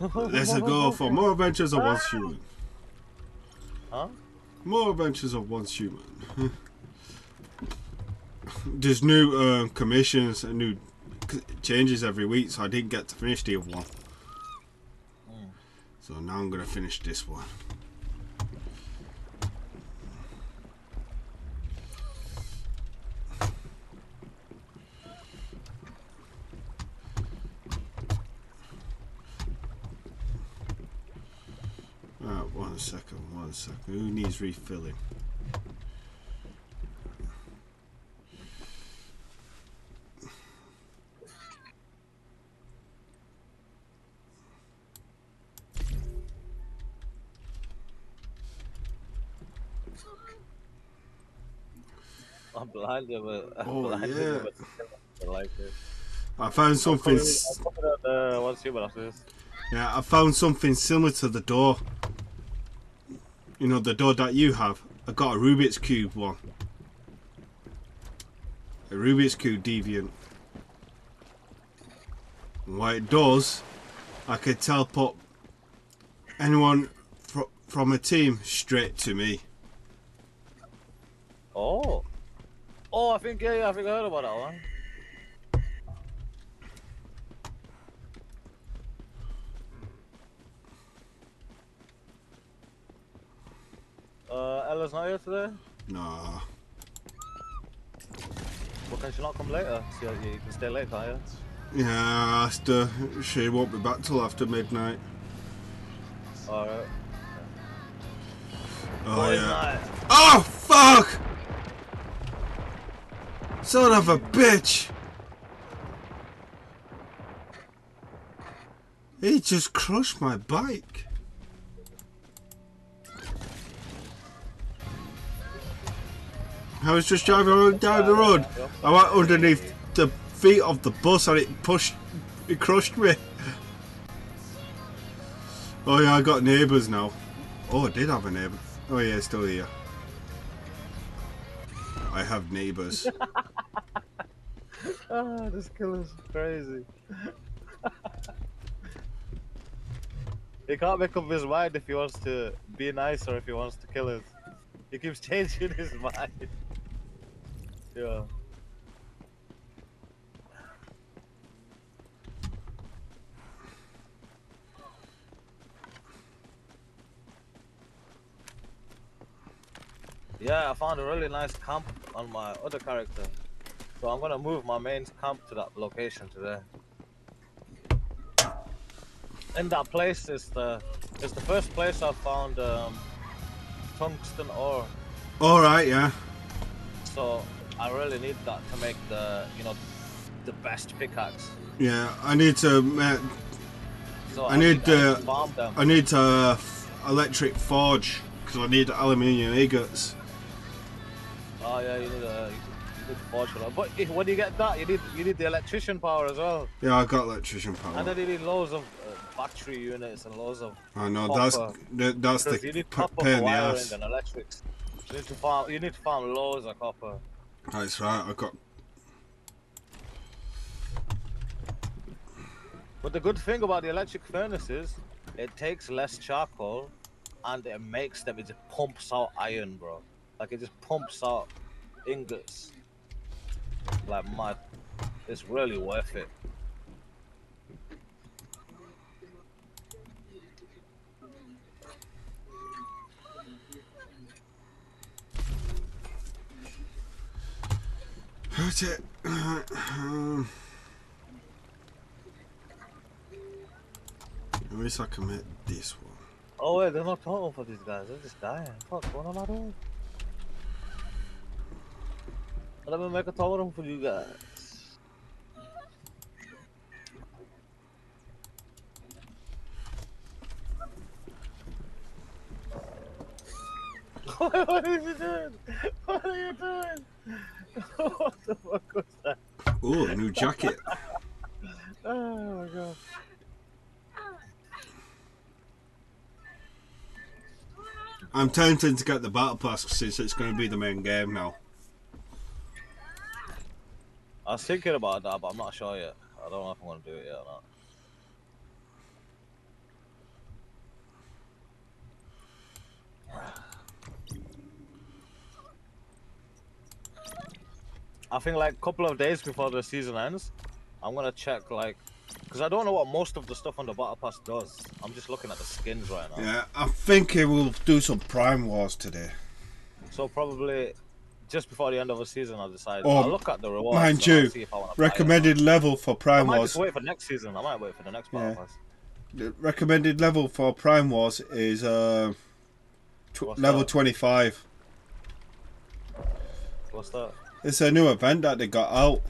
There's a goal for more adventures of Once Human. Huh? More adventures of Once Human. There's new commissions and new changes every week, so I didn't get to finish the other one. So now I'm going to finish this one. Right, one second. Who needs refilling? I'm blind, but yeah. I like it. I found something. Yeah, I found something similar to the door. You know, the door that you have. I got a Rubik's cube one. A Rubik's cube deviant. And what it does, I could teleport anyone from a team straight to me. Oh. Oh, I think I heard about that one. Ella's not here today? Nah. Well, can she not come later? So you can stay late, can't you? Yeah, I asked her. She won't be back till after midnight. Alright. Oh, yeah. Oh, fuck! Son of a bitch! He just crushed my bike. I was just driving down the road. I went underneath the feet of the bus and it crushed me. Oh yeah, I got neighbours now. Oh, I did have a neighbour. Oh yeah, still here. I have neighbours. Oh, this killer's crazy. He can't make up his mind if he wants to be nice or if he wants to kill us. He keeps changing his mind. Yeah. Yeah, I found a really nice camp on my other character. So I'm gonna move my main camp to that location today. And that place is the first place I found tungsten ore. Alright, yeah. So I really need that to make the, you know, the best pickaxe. Yeah, I need to so I need electric forge because I need aluminium ingots. Oh yeah, you need forge for that. But if, when you get that, you need the electrician power as well. Yeah, I got electrician power. And then you need loads of battery units and loads of. I know that's the pain in the ass. And electrics. You need to farm loads of copper. That's right. I got. But the good thing about the electric furnace is it takes less charcoal, and it makes them. It just pumps out iron, bro. Like, it just pumps out ingots like mad. It's really worth it. That's it. At least I can make this one. Oh wait, they're not total for these guys. They're just dying. Fuck, what am I doing? Let me make a totem for you guys. What are you doing? What are you doing? What the fuck was that? Ooh, a new jacket. Oh my god. I'm tempted to get the battle pass since it's going to be the main game now. I was thinking about that, but I'm not sure yet. I don't know if I'm going to do it yet or not. I think like a couple of days before the season ends, I'm gonna check like, because I don't know what most of the stuff on the battle pass does. I'm just looking at the skins right now. Yeah, I think it will do some Prime Wars today. So probably just before the end of the season, I'll decide. Oh, I'll look at the rewards. Mind you, see if I recommended level for Prime Wars. I might just wait for next season. I might wait for the next battle pass. The recommended level for Prime Wars is level 25. What's that? It's a new event that they got out.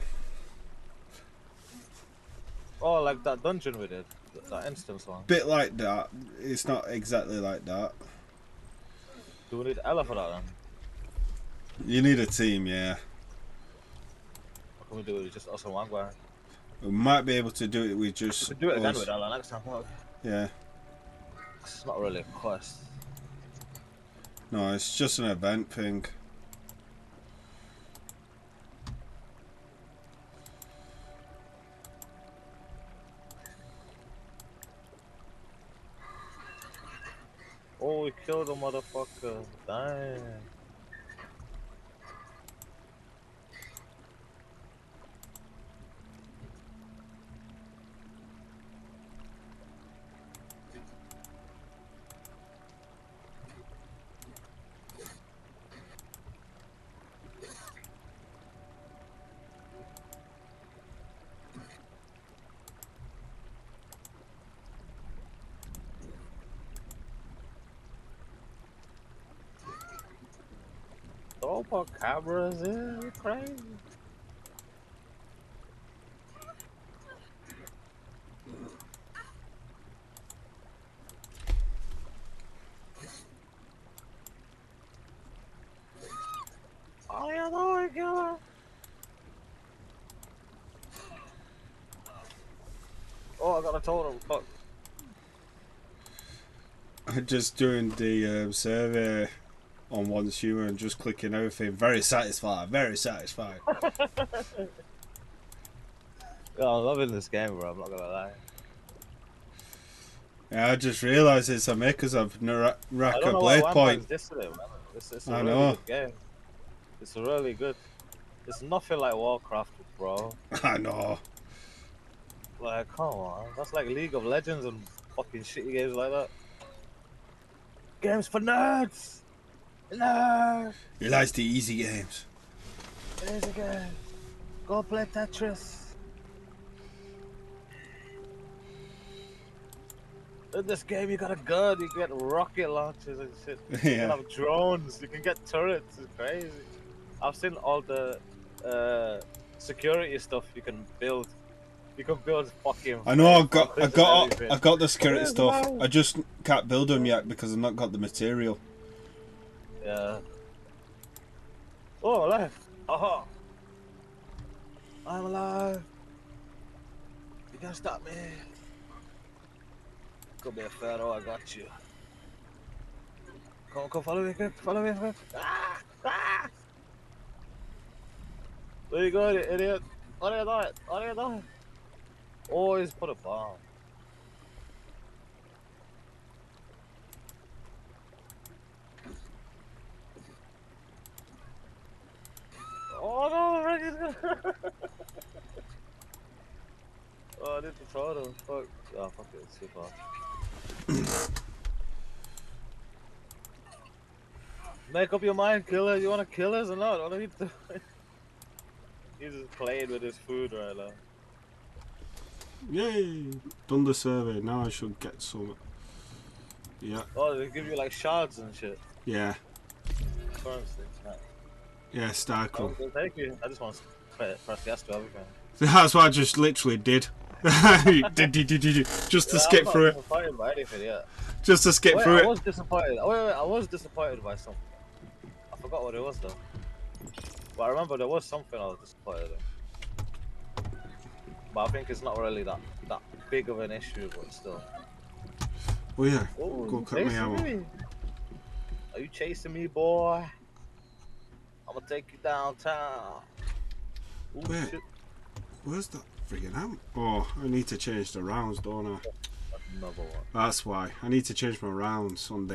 Oh, like that dungeon we did, that instance one. Bit like that. It's not exactly like that. Do we need Ella for that then? You need a team, yeah. What can we do with just us and one guy? We might be able to do it with just. We can do it again with Ella next time. Look. Yeah. It's not really a quest. No, it's just an event thing. Oh, we killed a motherfucker. Damn. Cameras is crazy. Oh, yeah, no, killer. Oh, I got a totem. Fuck. I'm just doing the survey on Once Human and just clicking everything. Very satisfied, very satisfied. Oh, I'm loving this game, bro, I'm not gonna lie. Yeah, I just realised it's the makers of Naraka Blade Point. It's a I really know. Good game. It's really good. It's nothing like Warcraft, bro. I know. Like, come on. That's like League of Legends and fucking shitty games like that. Games for nerds! No! He likes the easy games. Easy games. Go play Tetris. In this game you got a gun, you can get rocket launchers and shit. Yeah. You can have drones, you can get turrets, it's crazy. I've seen all the security stuff you can build. You can build fucking... I know, I got the security stuff. That? I just can't build them yet because I've not got the material. Yeah. Oh, alive! Aha! I'm alive! You can't stop me! Could be a pharaoh, I got you. Come on, come follow me quick, follow me quick! Ah! Ah! Where you going, idiot? What are you doing? What are you doing? Always put a bomb. Oh no, Reggie's gonna... Oh, I need to try them, fuck. Oh, fuck it, it's too far. Make up your mind, killer. You wanna kill us or not? What are you doing? He's just playing with his food right now. Yay! Done the survey, now I should get some. Yeah. Oh, they give you like shards and shit. Yeah. Currency. Yeah, Starcom. Thank you. I just want to press gas to everything. That's what I just literally did. Just to skip through it. I'm not disappointed by anything yet. Just to skip through it. I was disappointed. Wait, I was disappointed by something. I forgot what it was though. But I remember there was something I was disappointed in. But I think it's not really that big of an issue, but still. Oh yeah. Ooh, go cut me out. Are you chasing me, boy? I'm gonna take you downtown. Ooh, wait, shit. Where's that friggin' amp? Oh, I need to change the rounds, don't I? Another one. That's why. I need to change my rounds on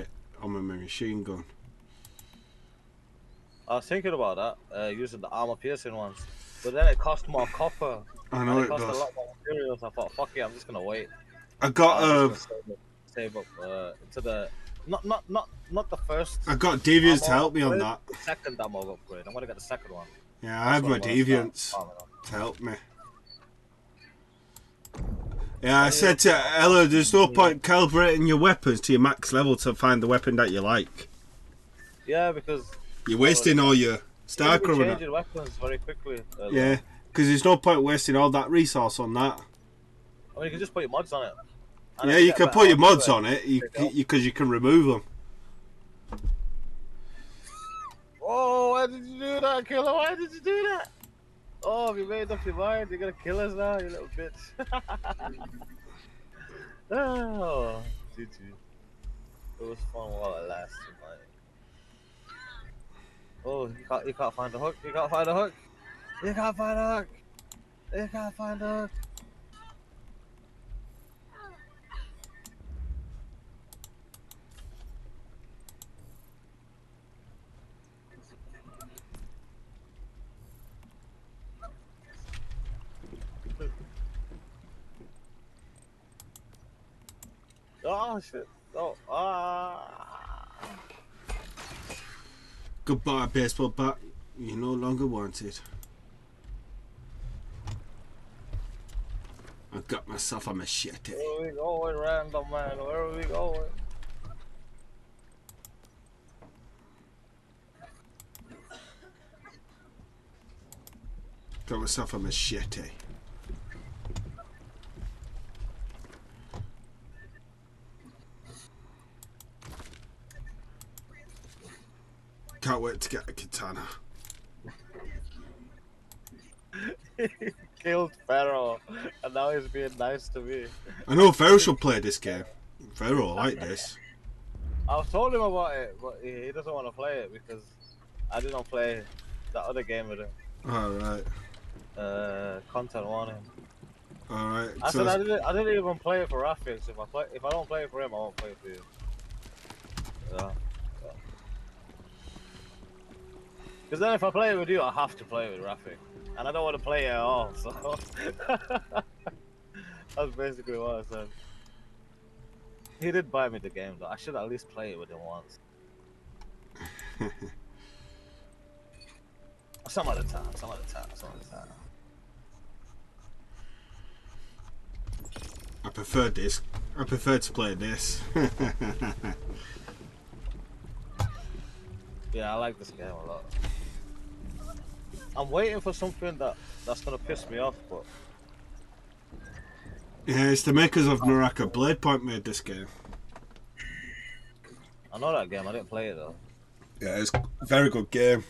my machine gun. I was thinking about that, using the armor piercing ones. But then it cost more copper. I know it does. It cost a lot more materials. I thought, fuck it, I'm just gonna wait. I got save up to the not the first. I got Deviants to help me on that. Second ammo upgrade. I'm gonna get the second one. Yeah, I have my Deviants to help me. Yeah, I said to Ella, there's no point calibrating your weapons to your max level to find the weapon that you like. Yeah, because you're wasting all your star cover. Change your weapons very quickly. Yeah, because there's no point wasting all that resource on that. I mean, you can just put your mods on it. Yeah, you can put your mods on it because you can remove them. Oh, why did you do that, Killer? Why did you do that? Oh, you made up your mind. You're gonna kill us now, you little bitch. Oh, GG. It was fun while it lasted, mate. Oh, you can't find a hook. You can't find a hook. You can't find a hook. You can't find a hook. Oh shit! Oh ah! Goodbye, baseball bat. You're no longer wanted. I got myself a machete. Where are we going, random man? Where are we going? Got myself a machete. Can't wait to get a katana. He killed Pharaoh, and now he's being nice to me. I know Pharaoh should play this game. Pharaoh like this. I've told him about it, but he doesn't want to play it because I didn't play that other game with him. Alright. Content warning. Alright. I said I didn't even play it for Rafiq. So if I don't play it for him, I won't play it for you. Yeah. Because then if I play it with you, I have to play it with Rafi. And I don't want to play it at all, so... That's basically what I said. He did buy me the game, though. I should at least play it with him once. Some other time, some other time, some other time. I prefer this. I prefer to play this. Yeah, I like this game a lot. I'm waiting for something that's gonna piss me off, but... Yeah, it's the makers of Naraka Blade Point made this game. I know that game, I didn't play it though. Yeah, it's a very good game.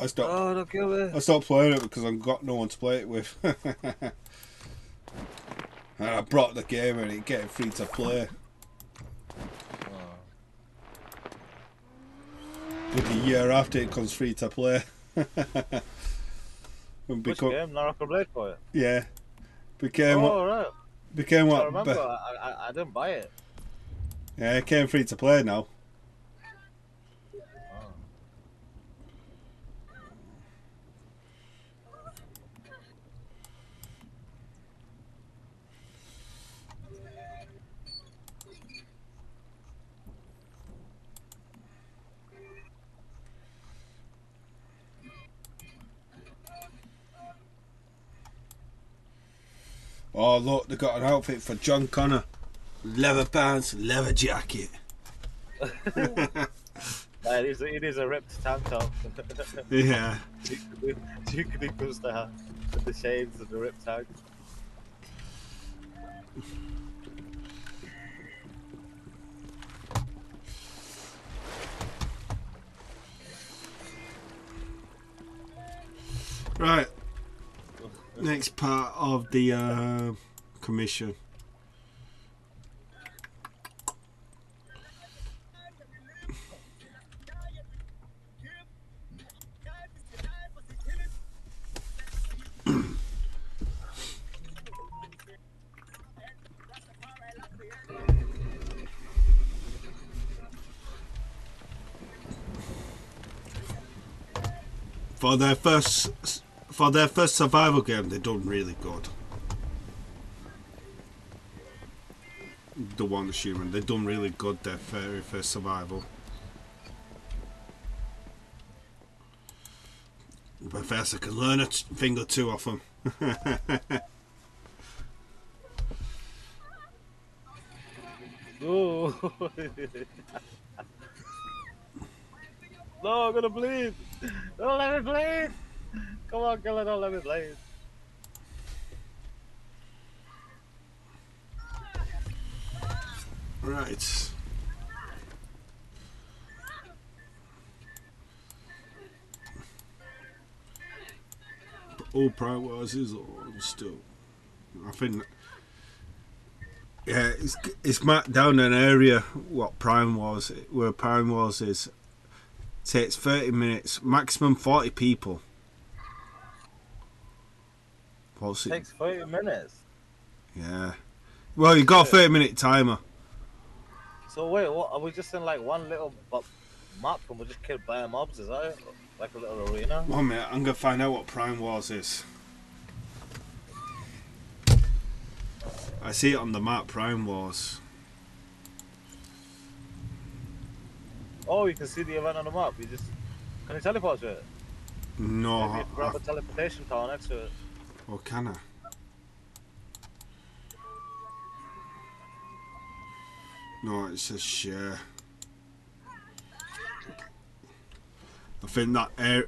I stopped, oh, don't kill me. I stopped playing it because I've got no one to play it with. And I brought the game and it's getting free to play. Like a year after it comes free to play. Which game? Naraka Blade Point? Yeah. Became what? I remember, I didn't buy it. Yeah, it came free to play now. Oh. Oh look, they got an outfit for John Connor. Leather pants, leather jacket. It is a ripped tank top. Yeah. Duke goes to have the shades of the ripped tank. Right. Next part of the commission. For their first for their first survival game, they've done really good. The Once Human, they've done really good their very first survival. But first I can learn a thing or two off them. Oh. No, I'm gonna bleed! Don't let me bleed! Come on, killer, don't let me bleed! Right. But all priorities are still. I think. Yeah, it's mapped down an area. What Prime Wars? Where Prime Wars is. Takes 30 minutes, maximum 40 people. It takes 30 minutes? Yeah. Well, you got a 30-minute timer. So wait, what, are we just in like one little map and we're just killed by mobs, is that it? Like a little arena? 1 minute, I'm going to find out what Prime Wars is. I see it on the map, Prime Wars. Oh, you can see the event on the map. You just can you teleport to it? No. Maybe you can grab a teleportation tower next to it. Or can I? No, it says share. I think that air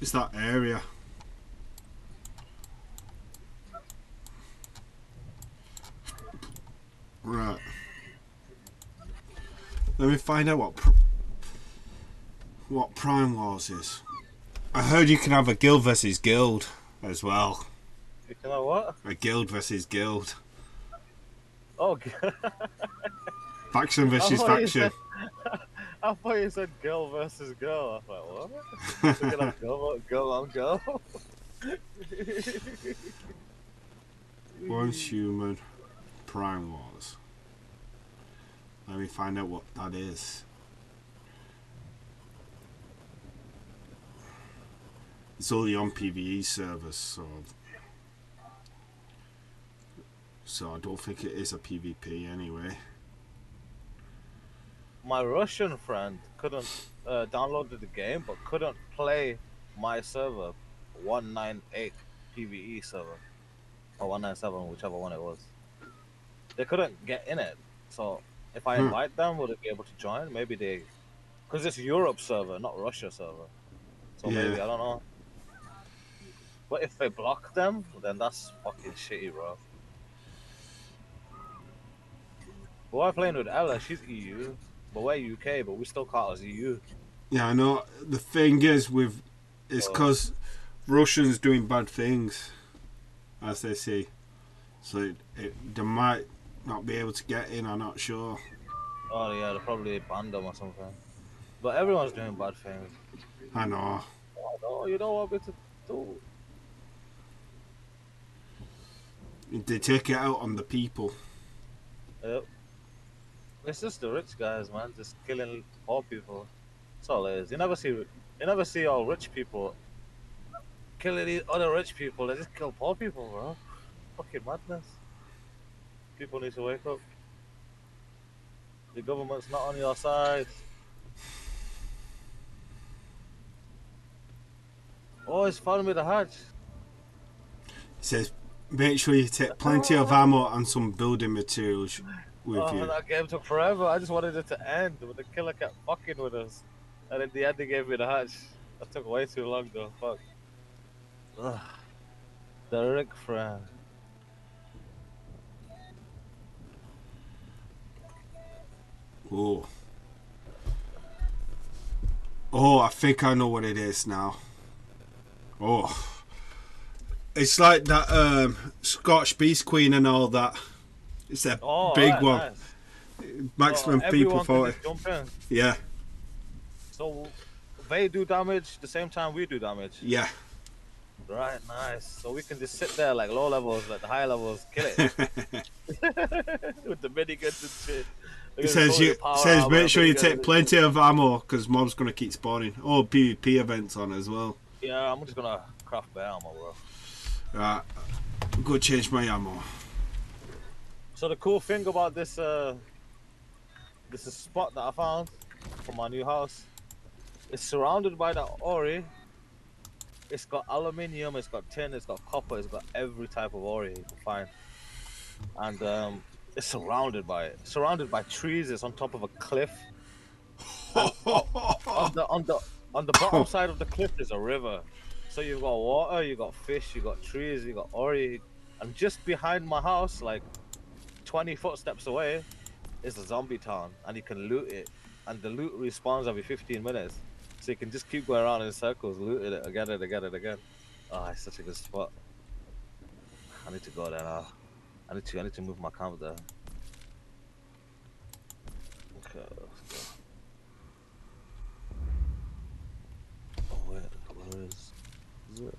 it's that area. Right. Let me find out what Prime Wars is. I heard you can have a guild versus guild as well. You can have what? A guild versus guild. Oh, faction versus faction. I thought you said girl versus girl. I thought, what? You can have girl on girl. Once Human, Prime Wars. Let me find out what that is. It's only on PvE servers, so I don't think it is a PvP anyway. My Russian friend couldn't downloaded the game, but couldn't play my server, 198 PvE server, or 197, whichever one it was. They couldn't get in it, so if I invite them, will they be able to join? Maybe they, because it's Europe server, not Russia server. So yeah. Maybe I don't know. But if they block them, then that's fucking shitty, bro. But we're playing with Ella, she's EU, but we're UK, but we still call us EU. Yeah, I know. The thing is, it's because Russians doing bad things, as they say. So they might not be able to get in, I'm not sure. Oh yeah, they'll probably ban them or something. But everyone's doing bad things. I know. Oh, no, you don't want me to do. They take it out on the people. Yep. It's just the rich guys, man, just killing poor people. That's all it is. You never see all rich people killing these other rich people. They just kill poor people, bro. Fucking madness. People need to wake up. The government's not on your side. Oh, it's following me the hatch. It says, make sure you take plenty of ammo and some building materials with you. Oh, that game took forever. I just wanted it to end, but the killer kept fucking with us. And in the end, they gave me the hatch. That took way too long, though. Fuck. Ugh. The Rick friend. Oh. Oh, I think I know what it is now. Oh, it's like that Scotch Beast Queen and all that. It's a big one. Nice. Maximum people for it. Yeah. So they do damage the same time we do damage. Yeah. Right, nice. So we can just sit there like low levels, like the high levels, kill it with the miniguns and shit. It says make sure you take plenty of ammo because mobs gonna keep spawning. Oh, PvP events on as well. Yeah, I'm just gonna Warcraft by ammo, bro. Right, go change my ammo. So the cool thing about this, this is spot that I found for my new house. It's surrounded by that ori. It's got aluminium, it's got tin, it's got copper, it's got every type of ori you can find. And it's surrounded by it. Surrounded by trees, it's on top of a cliff. On the bottom side of the cliff is a river. So you've got water, you've got fish, you've got trees, you've got ori. And just behind my house, like 20 footsteps away, is a zombie town. And you can loot it. And the loot respawns every 15 minutes. So you can just keep going around in circles, looting it again and again and again. Oh, it's such a good spot. I need to go there now. I need to move my camera there. Okay, let's go. Oh wait, where is it?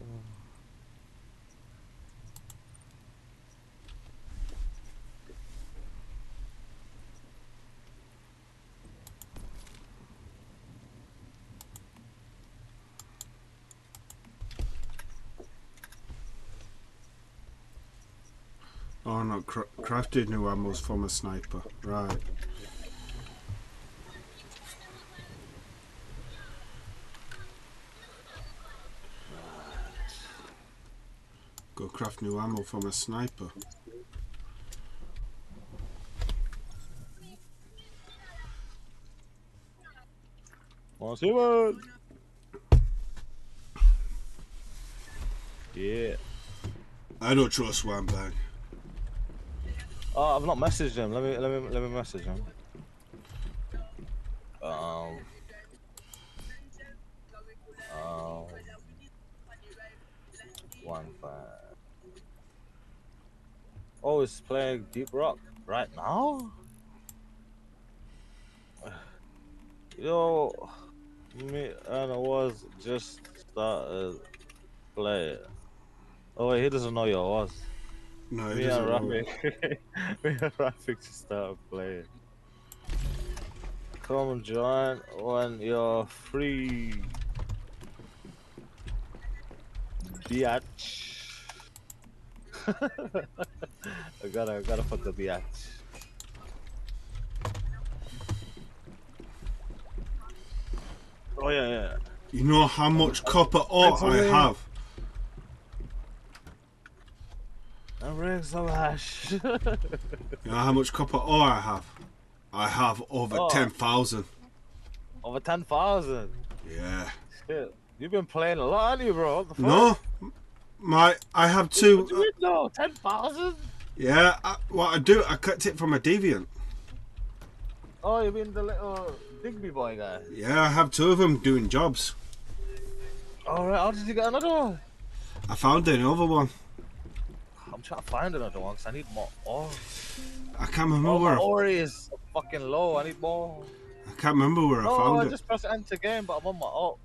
Oh no, crafted new ammo's from a sniper. Right. Go craft new ammo from a sniper. Once Human! Yeah. I don't trust Wambang. Oh, I've not messaged him. Let me message him. Oh, he's playing Deep Rock right now. Yo, me and I was just started playing. Oh wait, he doesn't know you was. No, me and Rafik to start playing. Come and join when you're free. Biatch. I gotta put the biatch. Oh yeah, yeah. You know how much copper ore I have. I'm bringing some hash. You know how much copper ore I have? I have over 10,000. Over 10,000? Yeah. Shit. You've been playing a lot, haven't you, bro? What the fuck? No. I have two. What do you mean, no? 10,000? Yeah. I cut it from a deviant. Oh, you mean the little Digby boy guy? Yeah, I have two of them doing jobs. Alright, how did you get another one? I found another one. I'm trying to find another one because I need more ore. I can't remember where. Ore is fucking low. I need more. I can't remember where I found it. I just press enter game, but I'm on my alt.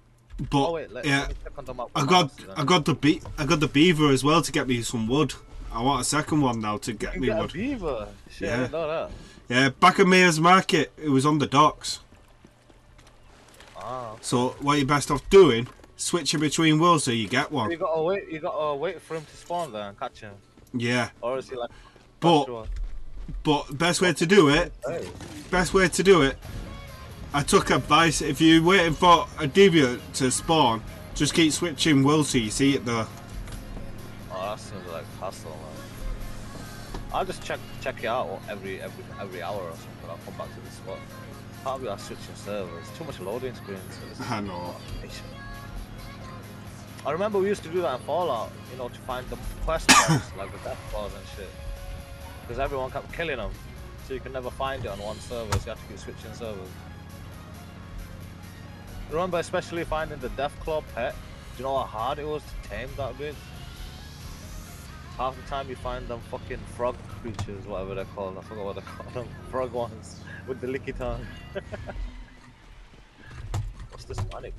But oh, wait, let me check onto my I got the beaver as well to get me some wood. I want a second one now to get me wood. A beaver. Shit, yeah. I didn't know that. Yeah, back at Mayor's Market, it was on the docks. Ah. So what you're best off doing? Switching between worlds so you get one. You gotta wait for him to spawn there and catch him. Yeah. Or is he like, but best way to do it, I took advice, if you're waiting for a deviant to spawn, just keep switching worlds so you see it there. Oh, that seems like hustle, man. I'll just check it out every hour or something. I'll come back to the spot. Probably I'll switch your servers. Too much loading screens. So I know. I remember we used to do that in Fallout, you know, to find the quest box, like the Death Claws and shit. Because everyone kept killing them, so you could never find it on one server, so you have to keep switching servers. I remember especially finding the Death Claw pet. Do you know how hard it was to tame that bitch? Half the time you find them fucking frog creatures, whatever they're called. I forgot what they're called, them frog ones with the licky tongue. What's this money,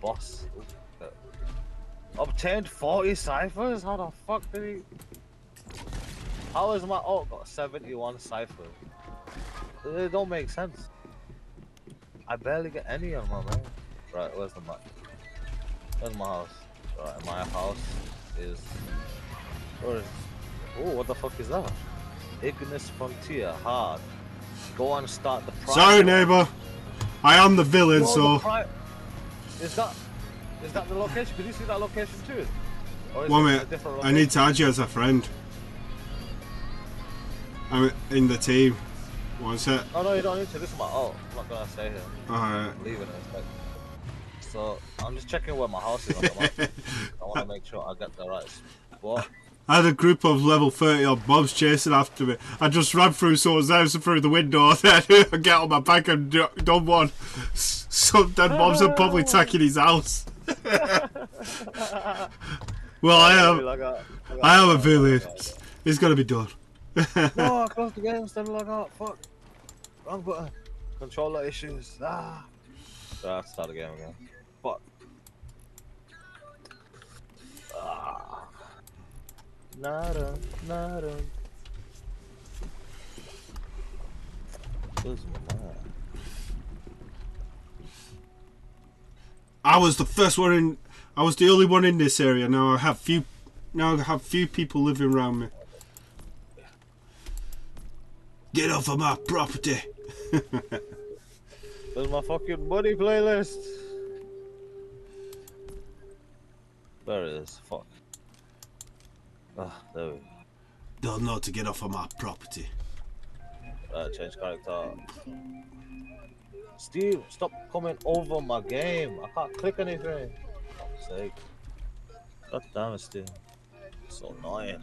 boss? Ooh. Obtained 40 ciphers? How the fuck did he... How is my alt got 71 ciphers? It don't make sense. I barely get any of my man. Right, where's the map? Where's my house? my house is... Oh, what the fuck is that? Ignis Frontier, hard. Go on, start the prize. Sorry, neighbour. I am the villain, so... Is that the location? Could you see that location too? One minute, I need to add you as a friend. I'm in the team. One sec. Oh no, you don't need to. This is my alt. I'm not gonna stay here. Alright. I'm leaving it. Like, so, I'm just checking where my house is on the map. I want to make sure I get the right spot. I had a group of level 30 odd mobs chasing after me. I just ran through someone's house and through the window. Then I get on my back and done one. Some dead mobs are probably attacking his house. Well, I am a villain. It's gotta be done. No, I closed the game instead of logging out. Fuck. Wrong button. Controller issues. Ah. So I have to start the game again. Fuck. Ah. Nada. Nada. Where's my man? I was the first one in. I was the only one in this area. Now I have few. Now I have few people living around me. Get off of my property! There's my fucking money playlist! There it is, fuck. Ah, there we go. Don't know to get off of my property. Change character. Steve, stop coming over my game! I can't click anything! For fuck's sake. God damn it, Steve. It's so annoying.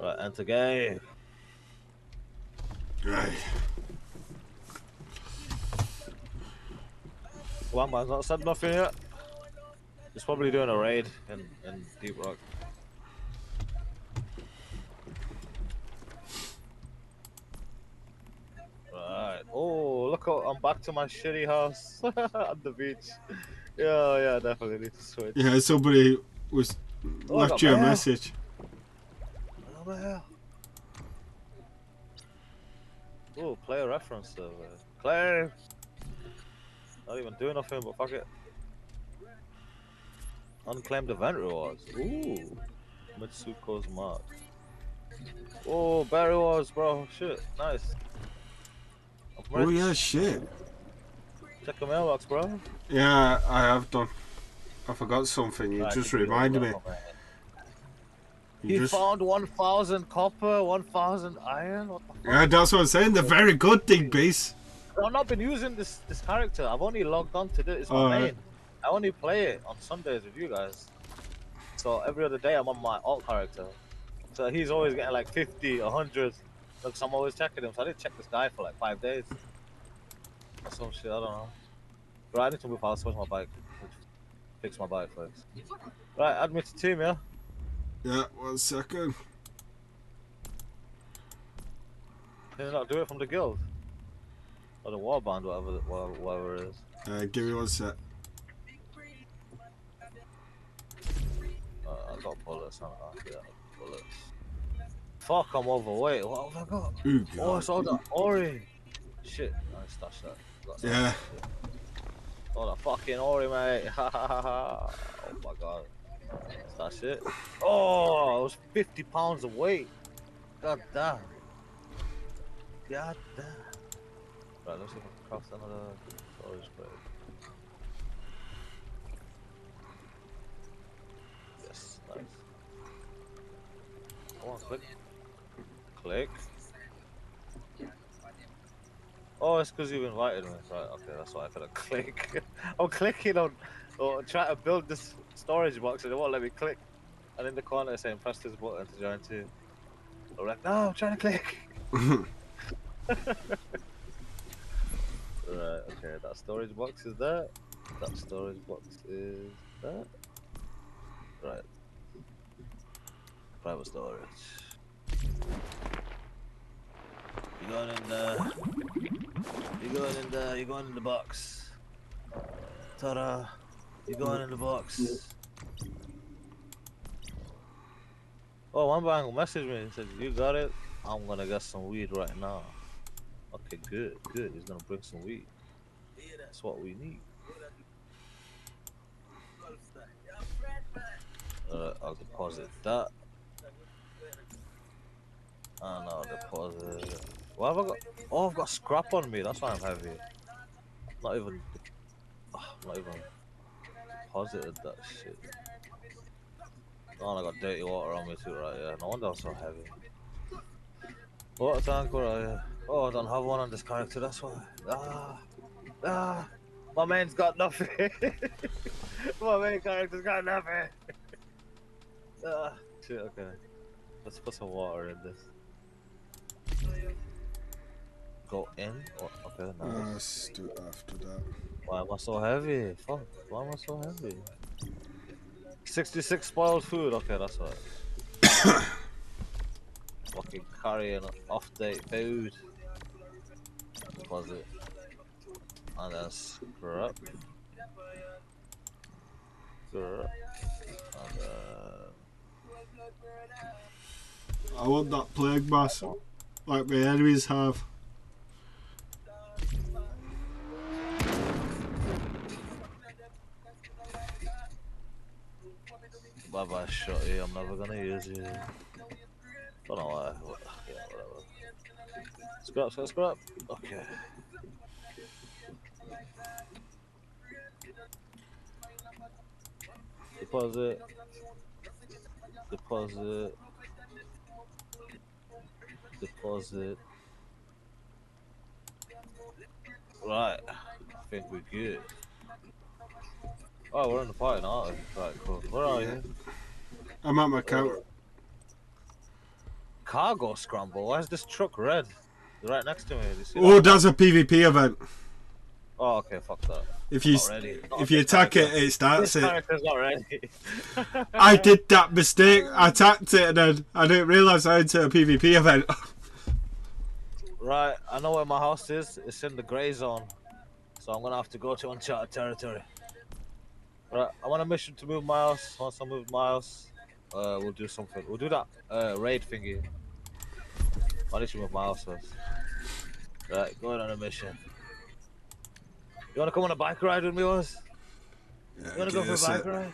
Right, enter game. Right. One man's not said nothing yet. He's probably doing a raid in Deep Rock. Right. Oh, look! I'm back to my shitty house at the beach. Yeah, yeah, definitely need to switch. Yeah, somebody was left you a message. Oh, player reference server. Claim! Not even doing nothing, but fuck it. Unclaimed event rewards. Ooh. Mitsuko's mark. Oh, bear rewards, bro. Shit, nice. Oh, yeah, shit. Check the mailbox, bro. Yeah, I have done. I forgot something. You just reminded me. He found 1,000 copper, 1,000 iron. What the fuck? Yeah, that's what I'm saying. The very good thing, base. I've not been using this character. I've only logged on to this. It's my main. I only play it on Sundays with you guys. So every other day I'm on my alt character. So he's always getting like 50, 100. Look, so I'm always checking him. So I didn't check this guy for like 5 days. Or some shit, I don't know. Right, I need to move house. Where's my bike? Fix my bike first. Right, add me to team, yeah? Yeah, 1 second. Can you not do it from the guild? Or the warband, whatever it is. Give me 1 sec. I got bullets, haven't I? Yeah, bullets. Fuck, I'm overweight. What have I got? Ooh, oh, it's all that ori. Shit, I stashed that. Yeah. All that fucking ori, mate. Ha ha ha ha. Oh my god. That's it. Oh, it was 50 pounds of weight. God damn. God damn. Right, let's see if I can craft another storage plate. Yes, nice. Come on, click. Click. Oh, it's because you've invited me. Right, okay, that's why I gotta click. I'm clicking on. Or try to build this storage box and it won't let me click. And in the corner it's saying press this button to join too. I'm like, no, I'm trying to click. Right, okay, that storage box is there. That storage box is there. Right. Private storage. You're going in there. You're going in there. You're going in the box. Ta-da. You're going in the box. Oh, one bang messaged me and said, you got it? I'm gonna get some weed right now. Okay, good, good. He's gonna bring some weed. That's what we need. I'll deposit that. And I'll deposit. Why have I got? Oh, I've got scrap on me. That's why I'm heavy. Not even. Oh, not even deposited that shit. Oh, and I got dirty water on me too, right? Yeah. No wonder I'm so heavy. Water tank, where are you? Oh, I don't have one on this character. That's why. Ah. My man's got nothing. My main character's got nothing. Ah, shit, okay. Let's put some water in this. Go in? Oh, okay, no. Let's do it after that. Why am I so heavy? Fuck, why am I so heavy? 66 spoiled food. Okay, that's right. Fucking carrying off-date food. Was it? And then scrap. Scrap. And I want that plague mask, like my enemies have. Bye bye, shorty. I'm never gonna use you. Don't know why. Yeah, whatever. Scrap. Okay. Deposit. Right, I think we're good. Oh, we're in the party now. Right, cool. Where are you? I'm at my counter. Cargo scramble? Why is this truck red? You're right next to me. Oh, that's a PvP event. Oh, okay, fuck that. If you attack it, it starts it. I did that mistake. I attacked it and then I didn't realise I entered a PvP event. Right, I know where my house is. It's in the grey zone. So I'm gonna have to go to uncharted territory. Right, I'm on a mission to move my house. Once I move my house, we'll do something. We'll do that raid thingy. I need to move my house first. Right, going on a mission. You wanna come on a bike ride with me, Oz? Yeah, you wanna go for a bike ride?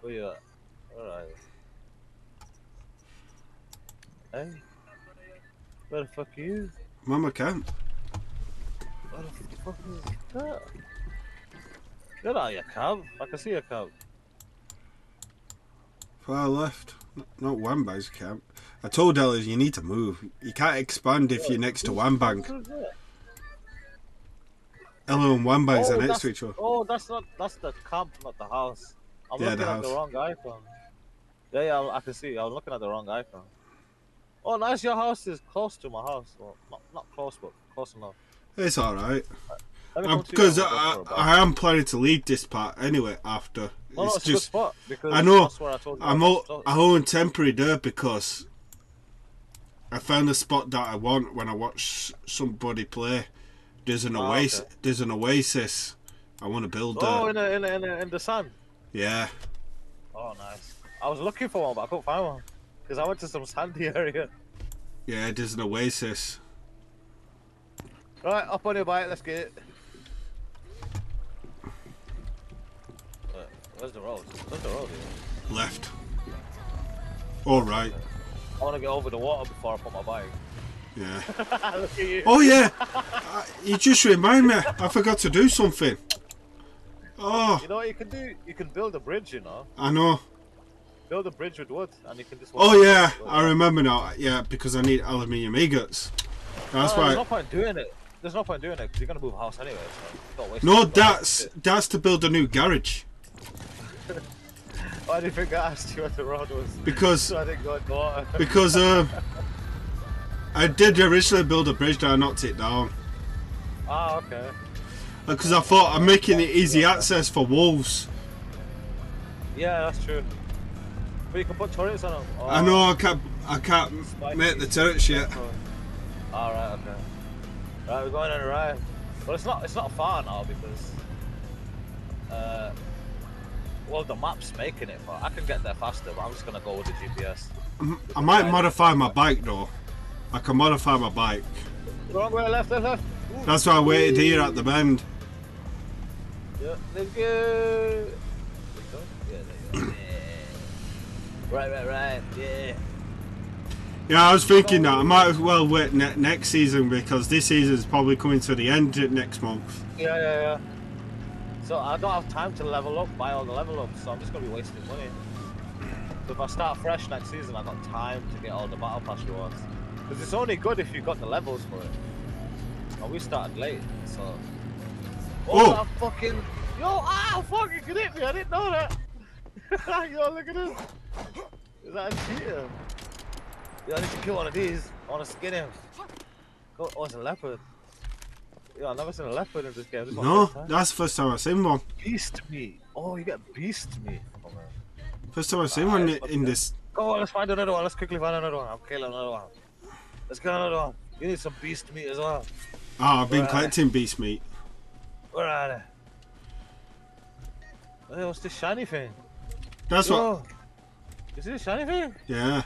Where you at? Alright. Hey? Where the fuck are you? Mama camp. Where the fuck is that? You're not at your camp. I can see your camp. Far left. Not Wambang's camp. I told Ellis you need to move. You can't expand if you're next to Wambang. Hello and Wambangs are next to each other. Oh, that's the camp, not the house. I'm looking at the wrong icon. Yeah, I can see. I was looking at the wrong icon. Oh, nice. Your house is close to my house. Well, not close, but close enough. It's all right. Because I am planning to leave this part anyway. After it's just a good spot because I know. That's where I told you I'm only temporary there because I found a spot that I want when I watch somebody play. There's an oasis. Okay. There's an oasis. I want to build that. Oh, in the sand. Yeah. Oh, nice. I was looking for one, but I couldn't find one because I went to some sandy area. Yeah, there's an oasis. Right, up on your bike. Let's get it. Where's the road? Where's the road here? Left. All right. I want to get over the water before I put my bike. Yeah. Look at you. Oh yeah, you just remind me. I forgot to do something. Oh. You know what you can do? You can build a bridge, you know. I know. Build a bridge with wood, and you can just. Oh yeah, I remember now. Yeah, because I need aluminium ingots. That's why. There's no point doing it. There's no point doing it because you're gonna move a house anyway. So don't waste no, that's to build a new garage. Why do you think I asked you what the road was? Because. So I didn't go in the water. Because I did originally build a bridge that I knocked it down. Ah, okay. Because I thought I'm making it easy access for wolves. Yeah, that's true. But you can put turrets on them. Oh, I know, I can't make the turrets yet. Alright, okay. Right, we're going on a ride. Well, it's not far now because... well, the map's making it, but I can get there faster, but I'm just going to go with the GPS. I might modify my bike though. I can modify my bike. Wrong way, left. Ooh. That's why I waited here at the bend. Yep, let's go. Yeah, there you go. Yeah. Right. Yeah. Yeah, I was thinking that I might as well wait next season because this season's probably coming to the end next month. Yeah. So I don't have time to level up, buy all the level ups, so I'm just gonna be wasting money. So if I start fresh next season, I got time to get all the battle pass rewards. Because it's only good if you got the levels for it. And we started late, so. Oh! I fucking. Yo! Ah! Fucking could hit me! I didn't know that. Yo! Look at this. Is that a cheater? Yo, I need to kill one of these. I want to skin him. God, oh, it's a leopard. Yo, I've never seen a leopard in this game. This no, that's the first time I've seen one. Beast meat. Oh, you got beast meat. Oh, man. First time I've seen one in this. Go on, let's find another one. Let's quickly find another one. I'm killing another one. Let's get another one. You need some beast meat as well. Oh, I've been collecting beast meat. Where are they? Hey, what's this shiny thing? That's what. Is it a shiny thing? Yeah.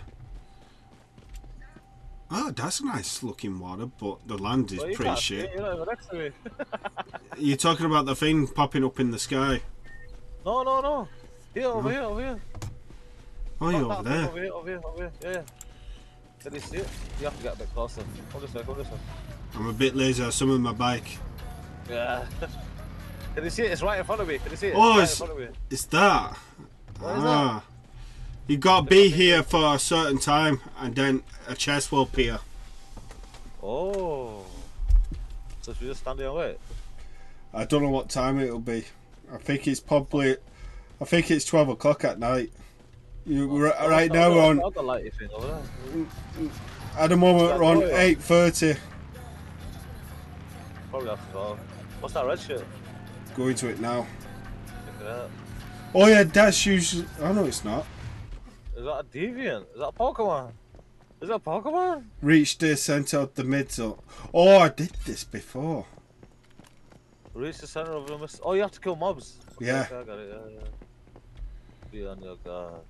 Oh, that's a nice looking water, but the land is pretty shit. You're talking about the thing popping up in the sky? No. Here, over here. Oh, you're over there. Over here, yeah. Can you see it? You have to get a bit closer. Come this way. I'm a bit lazy, I summoned my bike. Yeah. Can you see it? It's right in front of me. Can you see it? Oh, it's that. What is that? You gotta be here for a certain time, and then a chest will appear. Oh. So should we just stand there and wait? I don't know what time it'll be. I think it's 12 o'clock at night. At the moment we're on 8:30. Probably after 12. What's that red shit? Go into it now. Check it out. Oh yeah, that's usually. Oh no, it's not. Is that a deviant? Is that a Pokemon? Reach the center of the midsole. Oh, I did this before. Reach the center of the midsole. Oh, you have to kill mobs. Okay, yeah. Okay, I got it. Yeah. Be on your guard.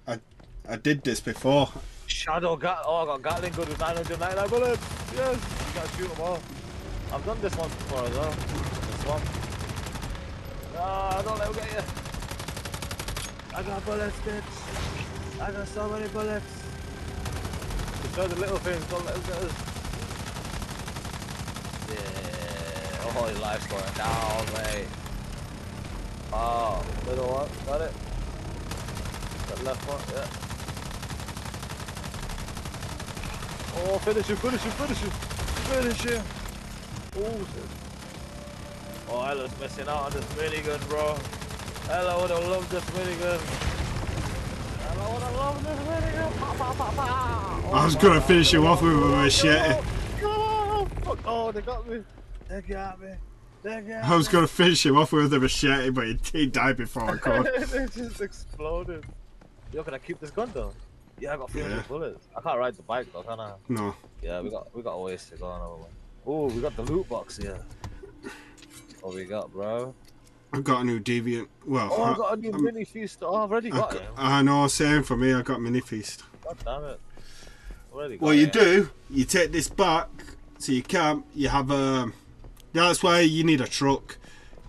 I did this before. Shadow Gat. Oh, I got Gatling good with 999 bullets. Yes. You gotta shoot them all. I've done this one before as well. This one. No, don't let him get you. I got bullets, bitch. I got so many bullets. Destroy the little things, don't let them get us. Yeah. Oh, your life's going down, mate. Oh, middle one, got it. That left one, yeah. Oh, finish him. Oh, shit. Oh, Ella's missing out on this minigun, bro. Ella would have loved this minigun. I was gonna finish you off with a machete. Oh, they got me. They got me. I was gonna finish him off with a machete, but he died before I could. It just exploded. Yo, can I keep this gun though? Yeah, I got 300 bullets. I can't ride the bike though, can I? No. Yeah, we got a ways to go on over. Oh, we got the loot box here. What we got, bro? I've got a new deviant. Well, oh, I've got a new mini feast. Oh, I've already got it. I know, same for me. I got mini feast. God damn it. Already got you take this back so you camp. You have a. That's why you need a truck.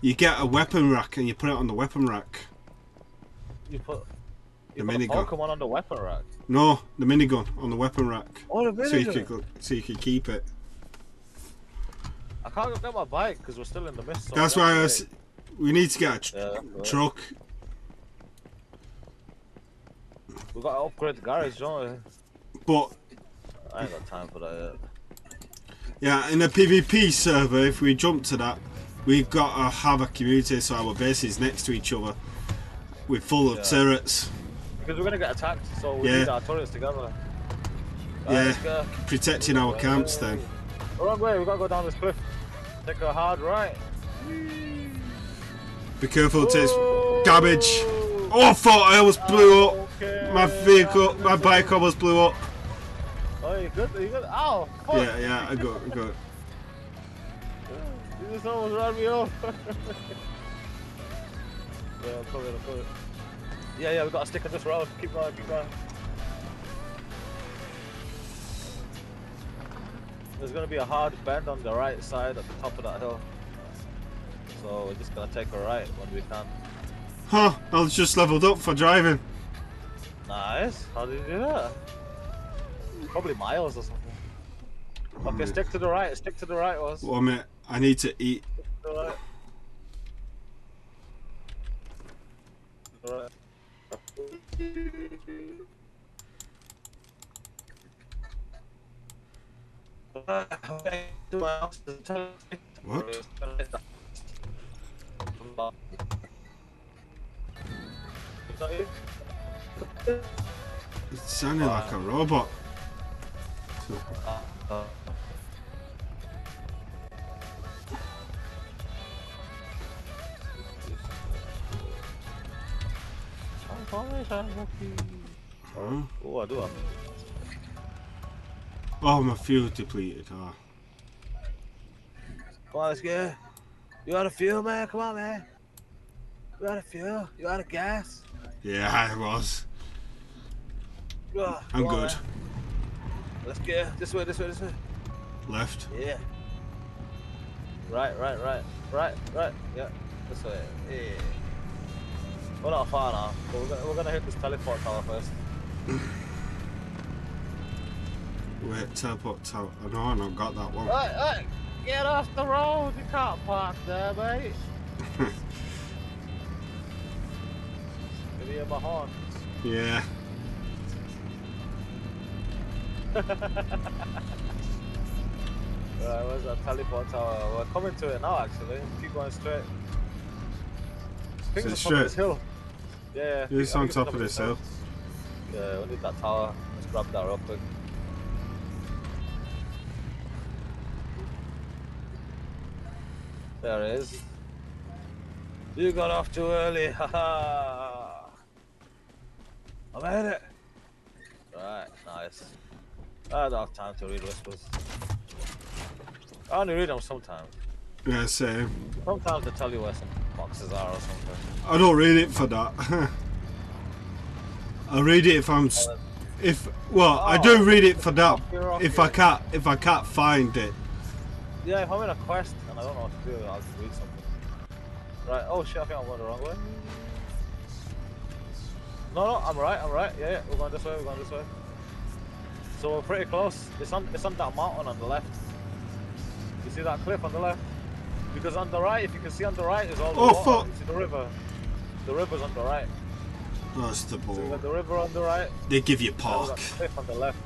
You get a weapon rack and you put it on the weapon rack. You put the minigun. Pokemon on the weapon rack? No, the minigun on the weapon rack. Oh, the minigun. So you can keep it. I can't get my bike because we're still in the mist. So that's why I was. We need to get a truck. We've got to upgrade the garage, don't we? But... I ain't got time for that yet. Yeah, in a PvP server, if we jump to that, we've got to have a community so our base is next to each other. We're full of turrets. Because we're going to get attacked, so we need our turrets together. Yeah, protecting our camps then. Wrong way, we've got to go down this cliff. Take a hard right. Be careful, it takes damage. Oh, I thought I almost blew up. Okay. My bike almost blew up. Oh, you good? You good? Ow! Fuck. Yeah, I got it. You just almost ran me off. I'll cover it. Yeah, we got to stick on this road. Keep going. There's going to be a hard bend on the right side at the top of that hill. so we're just gonna take a right when we can. Huh, I was just leveled up for driving. Nice, how did you do that? Probably miles or something. Okay, minute. Stick to the right, stick to the right, Oz. 1 minute, I need to eat. Alright. Alright. What? It's sounding like a robot. Huh? Oh, I do have. Oh, my fuel depleted. Oh. Come on, let's go. You out of fuel, man? Come on, man. You out of fuel? You out of gas? Yeah, I was. Oh, I'm good. Man. Let's go. This way, this way, this way. Left. Yeah. Right, right, right. Right, right. Yeah. This way. Yeah. We're not far now, but we're gonna hit this teleport tower first. Wait, teleport tower. Oh, no, I don't got that one. Hey, hey, get off the road! You can't park there, mate. Give me my horn. Yeah. Right, where's that teleport tower? We're coming to it now, actually. Keep going straight. I think it's on top of this hill. Yeah, yeah. It's on top of this hill. Yeah, we need that tower. Let's grab that real quick. There it is. You got off too early. Haha. I made it. Right, nice. I don't have time to read whispers. I only read them sometimes. Yeah, same. Sometimes they tell you where some boxes are or something. I don't read it for that. I read it if I'm, I do read it for that. If I can't find it. Yeah, if I'm in a quest and I don't know what to do, I'll just read something. Right. Oh shit! I think I'm going the wrong way. No, no, I'm right. I'm right. Yeah, yeah. We're going this way. We're going this way. So we're pretty close. It's on that mountain on the left. You see that cliff on the left? Because on the right, if you can see on the right, is all the water. You see the river. The river's on the right. That's the ball. So you got the river on the right. They give you park. Cliff on the left.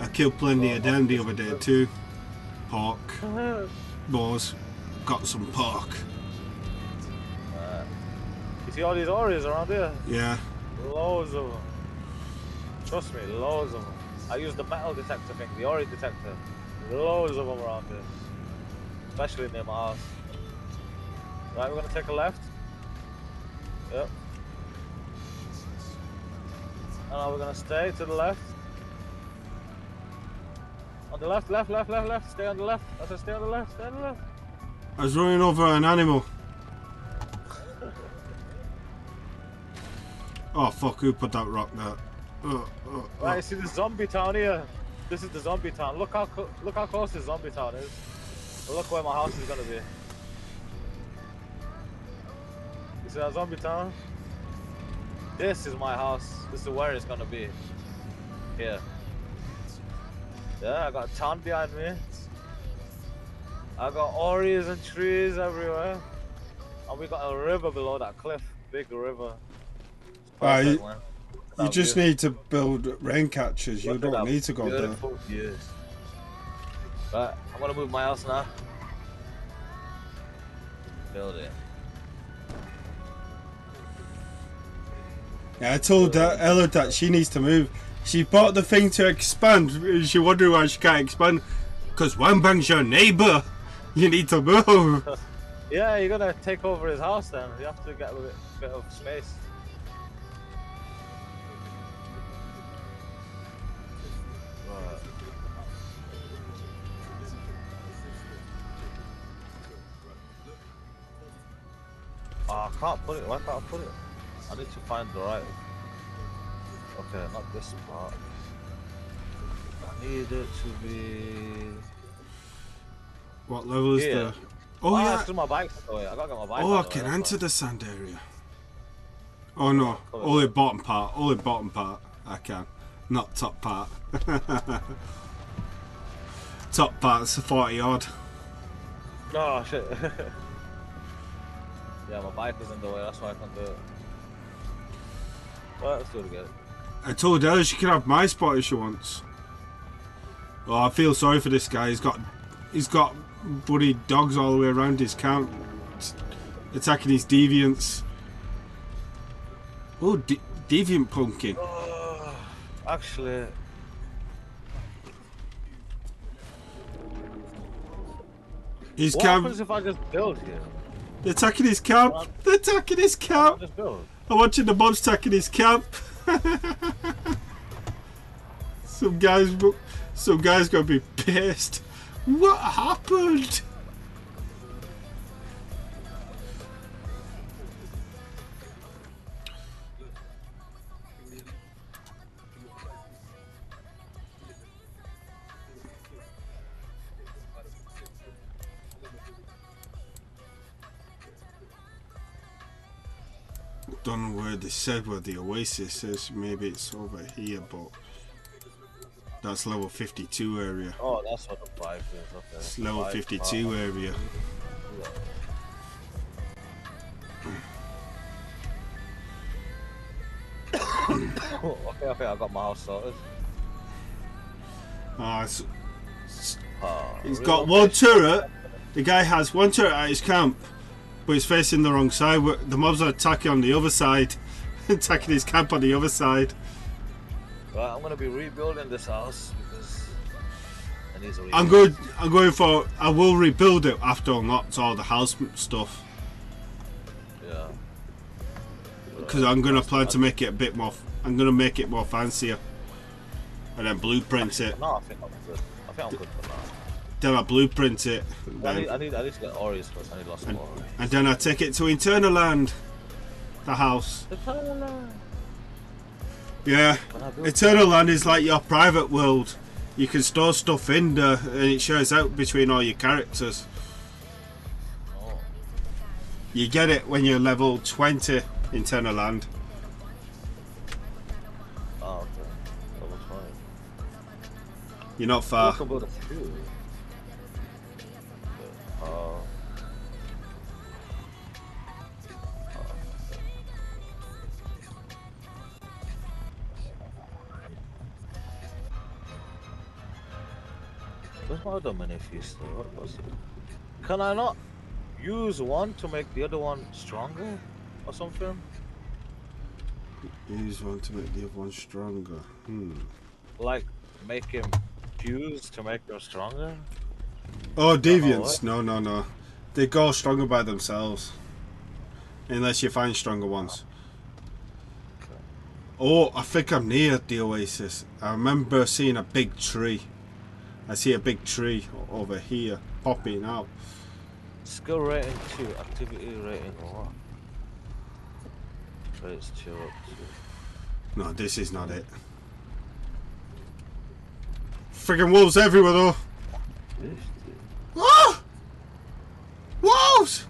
I killed plenty of them the other day too. Park. Boys, got some park. You see all these Oreos around here? Yeah. Loads of them. Trust me, loads of them. I used the metal detector thing, the Oreo detector. Loads of them around here. Especially near my house. Right, we're gonna take a left. Yep. And now we're gonna stay to the left. On the left, left, left, left, left. Stay on the left. I said stay on the left, stay on the left. I was running over an animal. Oh fuck, who put that rock there? Right, you see the zombie town here? This is the zombie town. Look how close this zombie town is. Look where my house is gonna be. You see that zombie town? This is my house. This is where it's gonna be. Here. Yeah, I got a town behind me. I got Oreos and trees everywhere. And we got a river below that cliff. Big river. Perfect, you just need to build rain catchers. You don't need to go there. Right, I'm gonna move my house now. Build it. Yeah, I told Ella that she needs to move. She bought the thing to expand. She wondering why she can't expand. Because one bang's your neighbour. You need to move. Yeah, you're gonna take over his house then. You have to get a bit of space. Oh, I can't put it. Why can't I put it? I need to find the right. Okay, not this part. I need it to be. What level is there? Oh yeah. I got my bike. Oh, I can enter the sand area. Oh no, only bottom part. Only bottom part. I can, not top part. Top part's 40 odd. Oh shit. Yeah, my bike was in the way. That's why I can't do it. Well, let's do it again. I told her she could have my spot if she wants. Oh, I feel sorry for this guy. He's got bloody dogs all the way around his camp, attacking his deviants. Oh, deviant pumpkin. Oh, actually. His what happens if I just build here? They're attacking his camp. They're attacking his camp. I'm watching the mobs attacking his camp. Some guys gonna be pissed. What happened? Don't know where they said where the oasis is. Maybe it's over here, but that's level 52 area. Oh, that's what the vibe is. Okay. It's level 52 area. Yeah. Okay, I think I got my house sorted. Ah, he's got one turret. The guy has one turret at his camp. But he's facing the wrong side. The mobs are attacking on the other side, attacking his camp on the other side. Well, I'm gonna be rebuilding this house because I need to rebuild. I will rebuild it after I unlocked all the house stuff. Yeah. Because I'm gonna plan to make it a bit more. I'm gonna make it more fancier, and then blueprint it. No, I think I'm good for that. Then I blueprint it. I need to get Ori's first. I need lots of Ori's. And then I take it to Eternal Land, the house. Eternal Land. Yeah, Eternal Land is like your private world. You can store stuff in there, and it shares out between all your characters. Oh. You get it when you're level 20 in Eternal Land. Oh, okay. Level 20. You're not far. Where's my other manifesto? What was it? Can I not use one to make the other one stronger or something? Use one to make the other one stronger. Like make him fuse to make them stronger? Oh, deviants. No. They go stronger by themselves. Unless you find stronger ones. Okay. Oh, I think I'm near the oasis. I remember seeing a big tree. I see a big tree over here popping out. Skill rating 2, activity rating 1. Rates 2 up 2. No, this is not it. Friggin' wolves everywhere though! Oh! Wolves!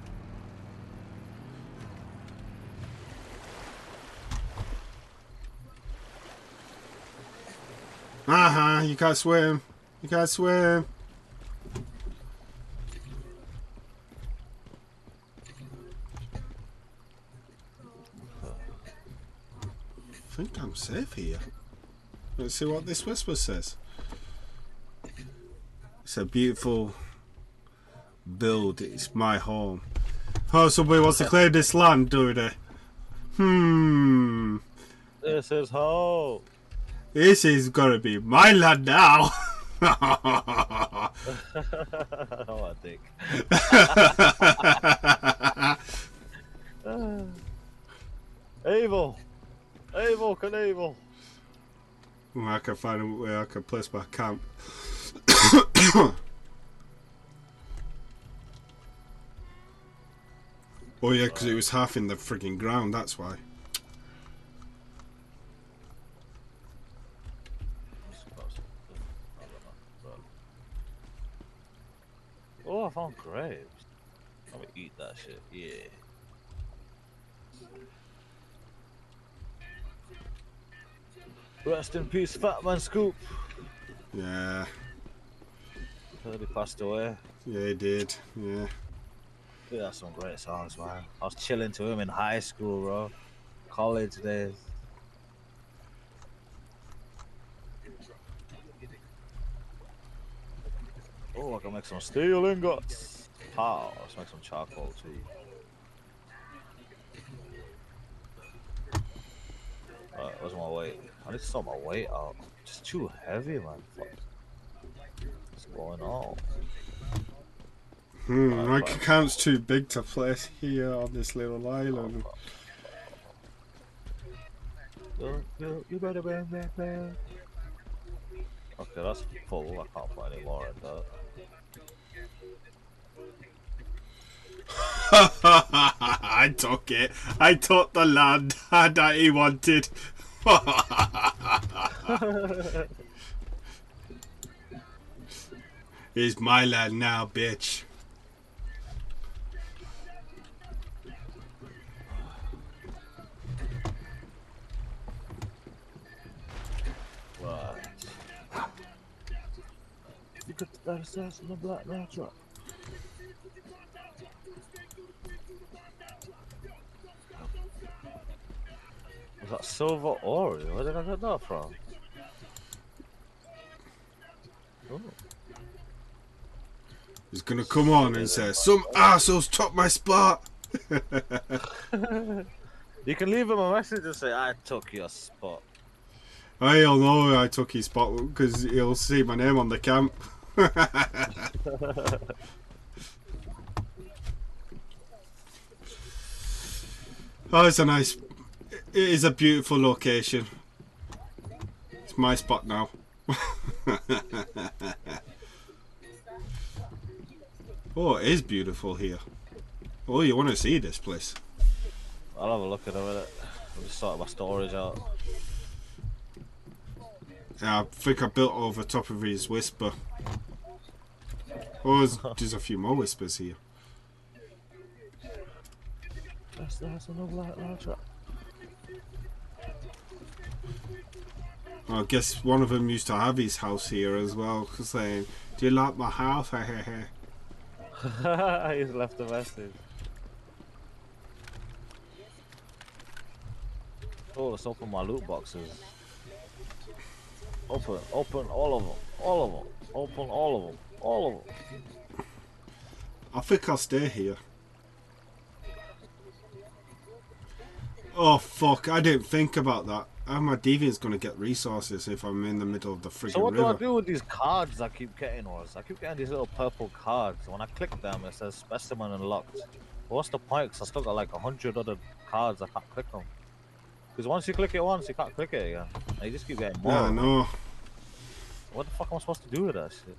You can't swim. You can't swim. I think I'm safe here. Let's see what this whisper says. It's a beautiful build. It's my home. Oh, somebody wants to clear this land, do they? This is home. This is gonna be my land now. Oh, I think. Evil Knievel. I can find a way I can place my camp. Oh yeah, because it was half in the frigging ground, that's why. Oh, I found graves. I'm gonna eat that shit. Yeah. Rest in peace, Fat Man Scoop. Yeah. I heard he passed away. Yeah, he did. Yeah. Dude, that's some great songs, man. I was chilling to him in high school, bro. College days. Oh, I can make some steel ingots. How? Oh, let's make some charcoal too. Alright, where's my weight? I need to sort my weight out. It's too heavy, man. Fuck. What's going on? My account's too big to place here on this little island. You better bang. Okay, that's full. I can't find any more in that. I took it. I took the land that he wanted. It's my land now, bitch. What? You got that assassin of black matchup. Was that silver ore? Where did I get that from? Ooh. He's gonna come on and say, some assholes took my spot! You can leave him a message and say, I took your spot. He'll know I took his spot because he'll see my name on the camp. Oh, it's a nice... It is a beautiful location. It's my spot now. Oh, it is beautiful here. Oh, you want to see this place? I'll have a look at it in a minute. I'll just sort my storage out. Yeah, I think I built over top of his whisper. Oh, there's a few more whispers here. That's another light trap. Well, I guess one of them used to have his house here as well, saying, "Do you like my house?" He's left a message. Oh, let's open my loot boxes. Open all of them. All of them. Open all of them. All of them. I think I'll stay here. Oh fuck, I didn't think about that. How my deviant's gonna get resources if I'm in the middle of the friggin' river? So what do I do with these cards I keep getting, Oz? I keep getting these little purple cards. When I click them, it says specimen unlocked. But what's the point? Because I still got like 100 other cards, I can't click them. Because once you click it once, you can't click it again. And you just keep getting more. Yeah, I know. What the fuck am I supposed to do with that shit?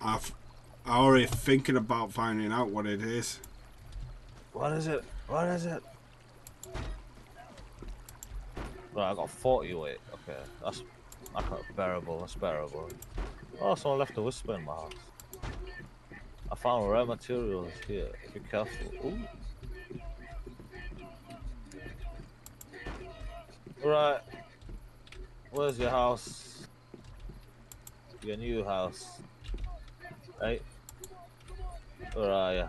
I'm already thinking about finding out what it is. What is it? What is it? Right, I got 48. Okay, that's bearable. That's bearable. Oh, someone left a whisper in my house. I found rare materials here. Be careful. Ooh. Right, where's your house? Your new house. Hey, where are you?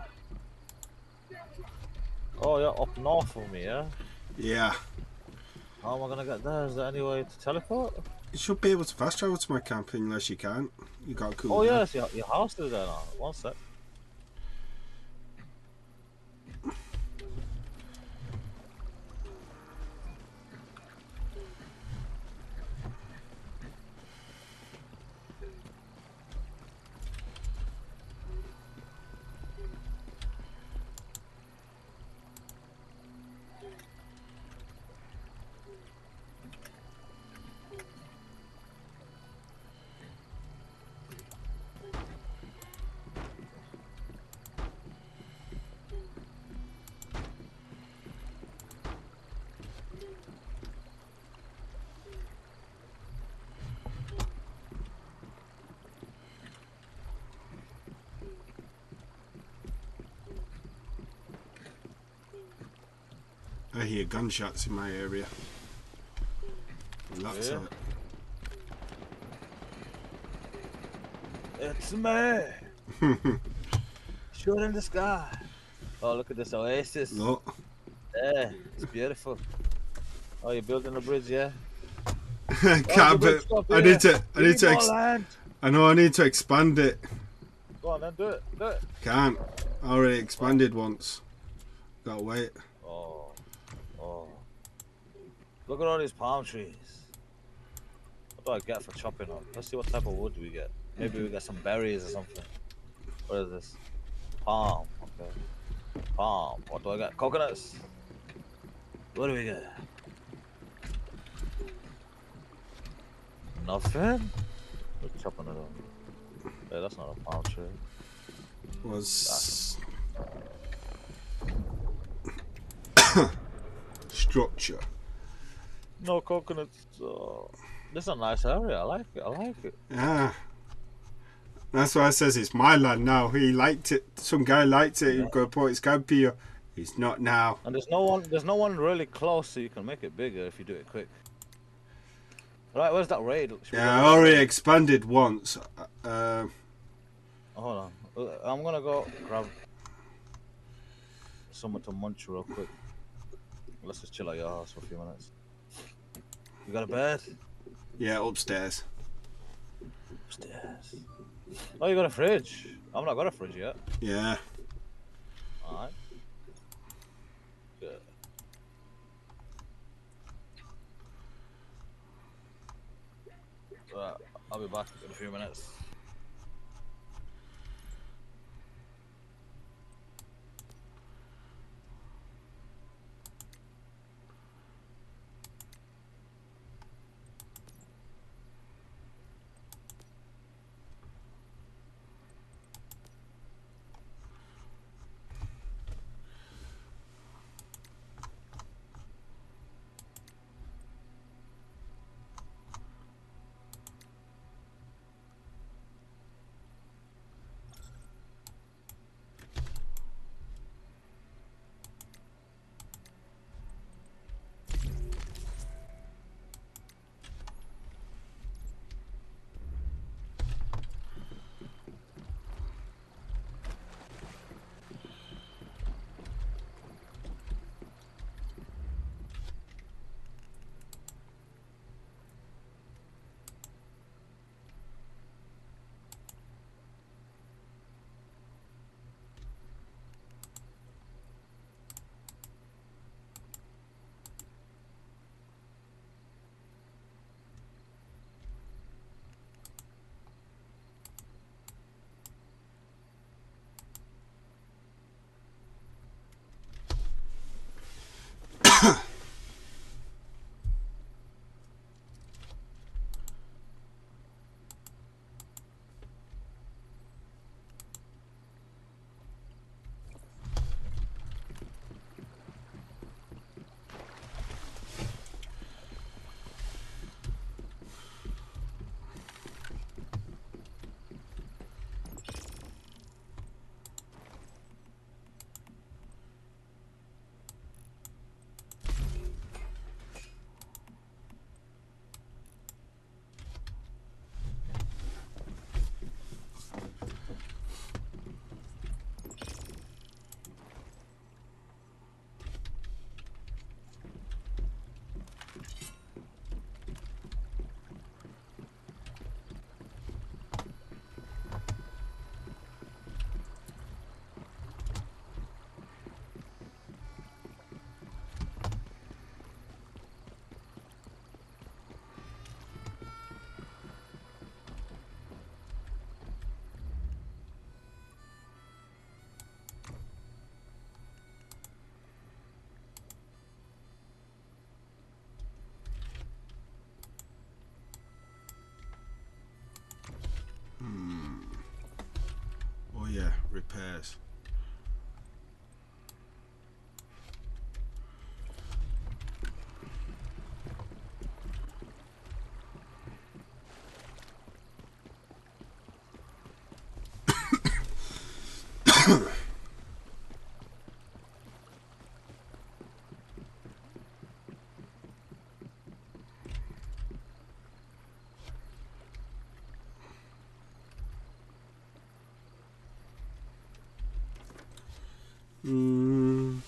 Oh, you're up north of me, yeah? Yeah. How am I gonna get there? Is there any way to teleport? You should be able to fast travel to my camp unless you can't. You got cool. Oh yeah, your house is there now. One sec. I hear gunshots in my area. Lots of it. It's me! Shoot in the sky! Oh, look at this oasis. Look. Yeah, it's beautiful. Oh, you're building a bridge, yeah? I need to expand it. Go on then, do it, do it. Can't. I already expanded once. Gotta wait. Oh, oh. Look at all these palm trees. What do I get for chopping on? Let's see what type of wood we get. Maybe we get some berries or something. What is this? Palm, okay. Palm, what do I get? Coconuts. What do we get? Nothing? We're chopping it on. Yeah, that's not a palm tree. Was... structure. No coconuts. This is a nice area, I like it, I like it. Yeah. That's why I says it's my land now. He liked it. Some guy liked it. He got to put his camp here. He's not now. And there's no one really close, so you can make it bigger if you do it quick. Right, where's that raid? Yeah, I already expanded once. Hold on. I'm gonna go grab someone to munch real quick. Let's just chill at your house for a few minutes. You got a bed? Yeah, upstairs. Upstairs. Oh, you got a fridge? I've not got a fridge yet. Yeah. Alright. Good. Right, I'll be back in a few minutes. Yeah, repairs. Eating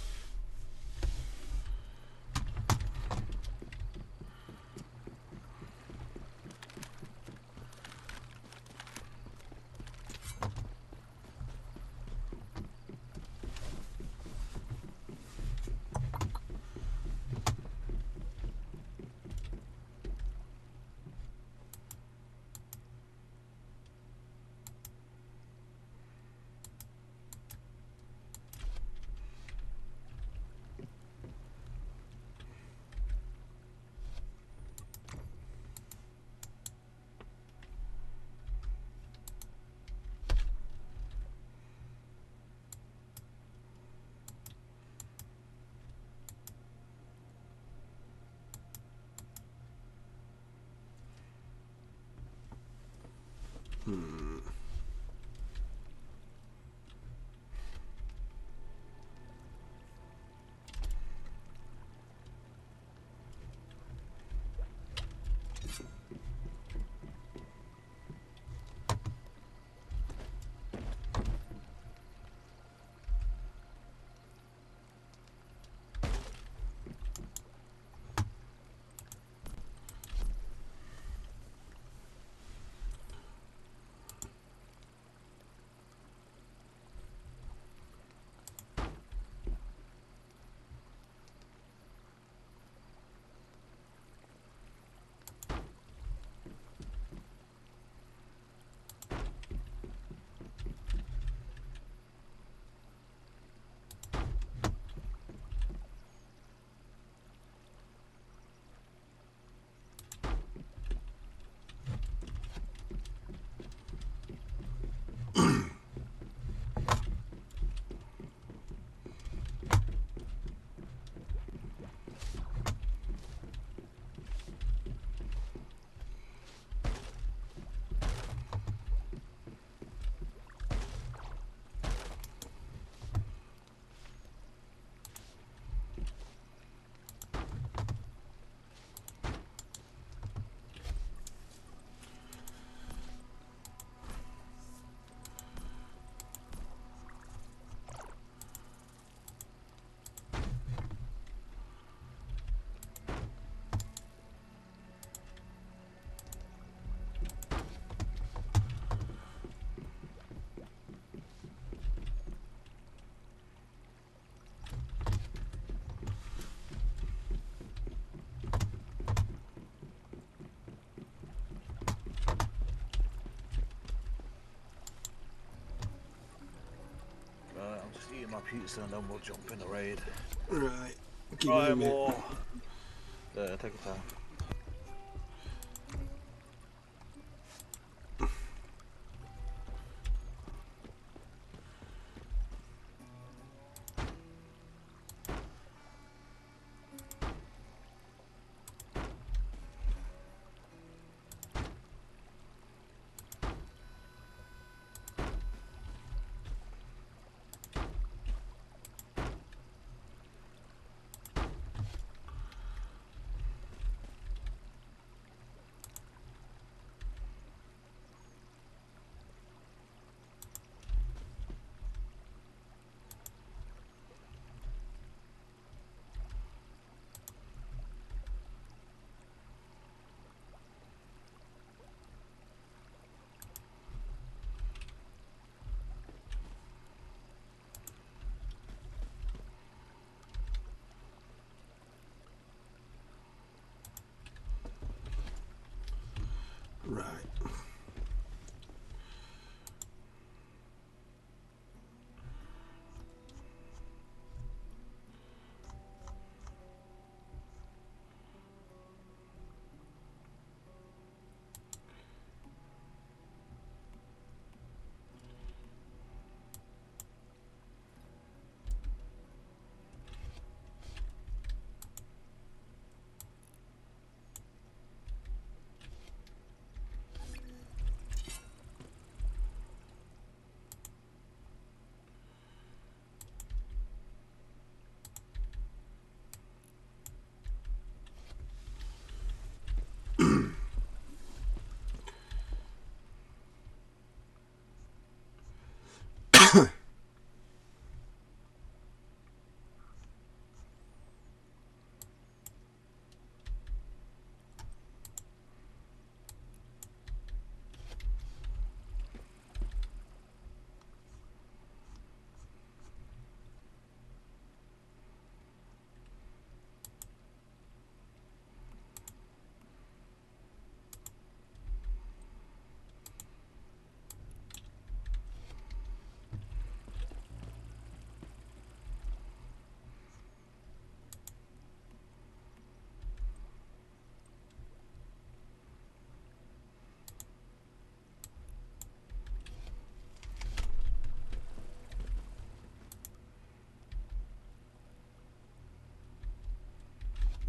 my pizza and then we'll jump in the raid. Right. Try more. There, take your time. Right.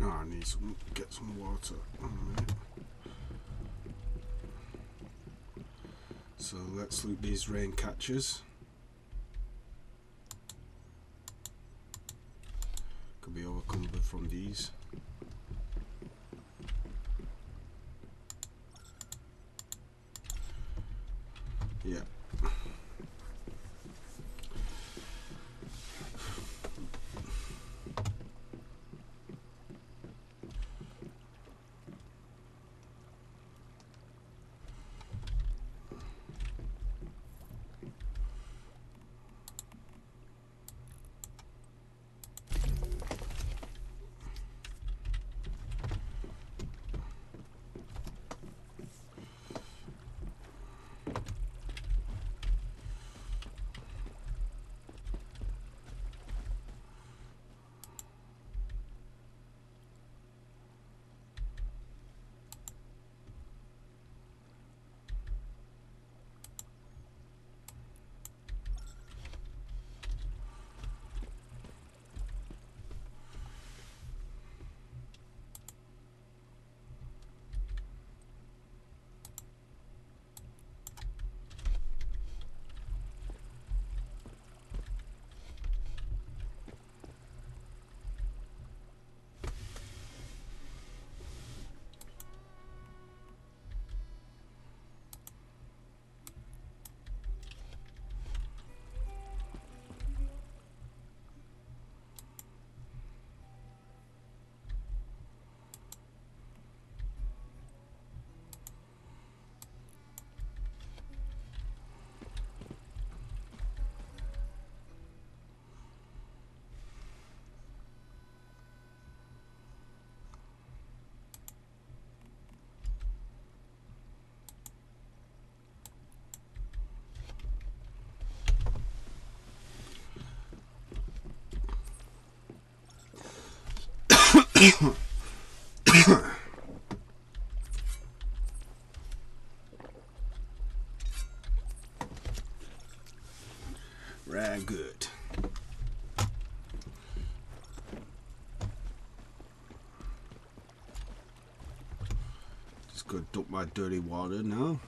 No, I need some, get some water. So let's loot these rain catchers. Could be overcumbered from these. Yeah. Right, good. Just gonna dump my dirty water now.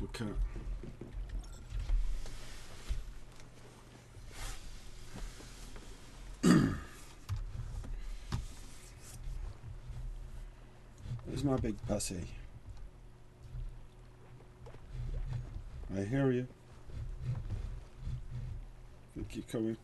We can't. Where's my big pussy? I hear you. Think you're coming.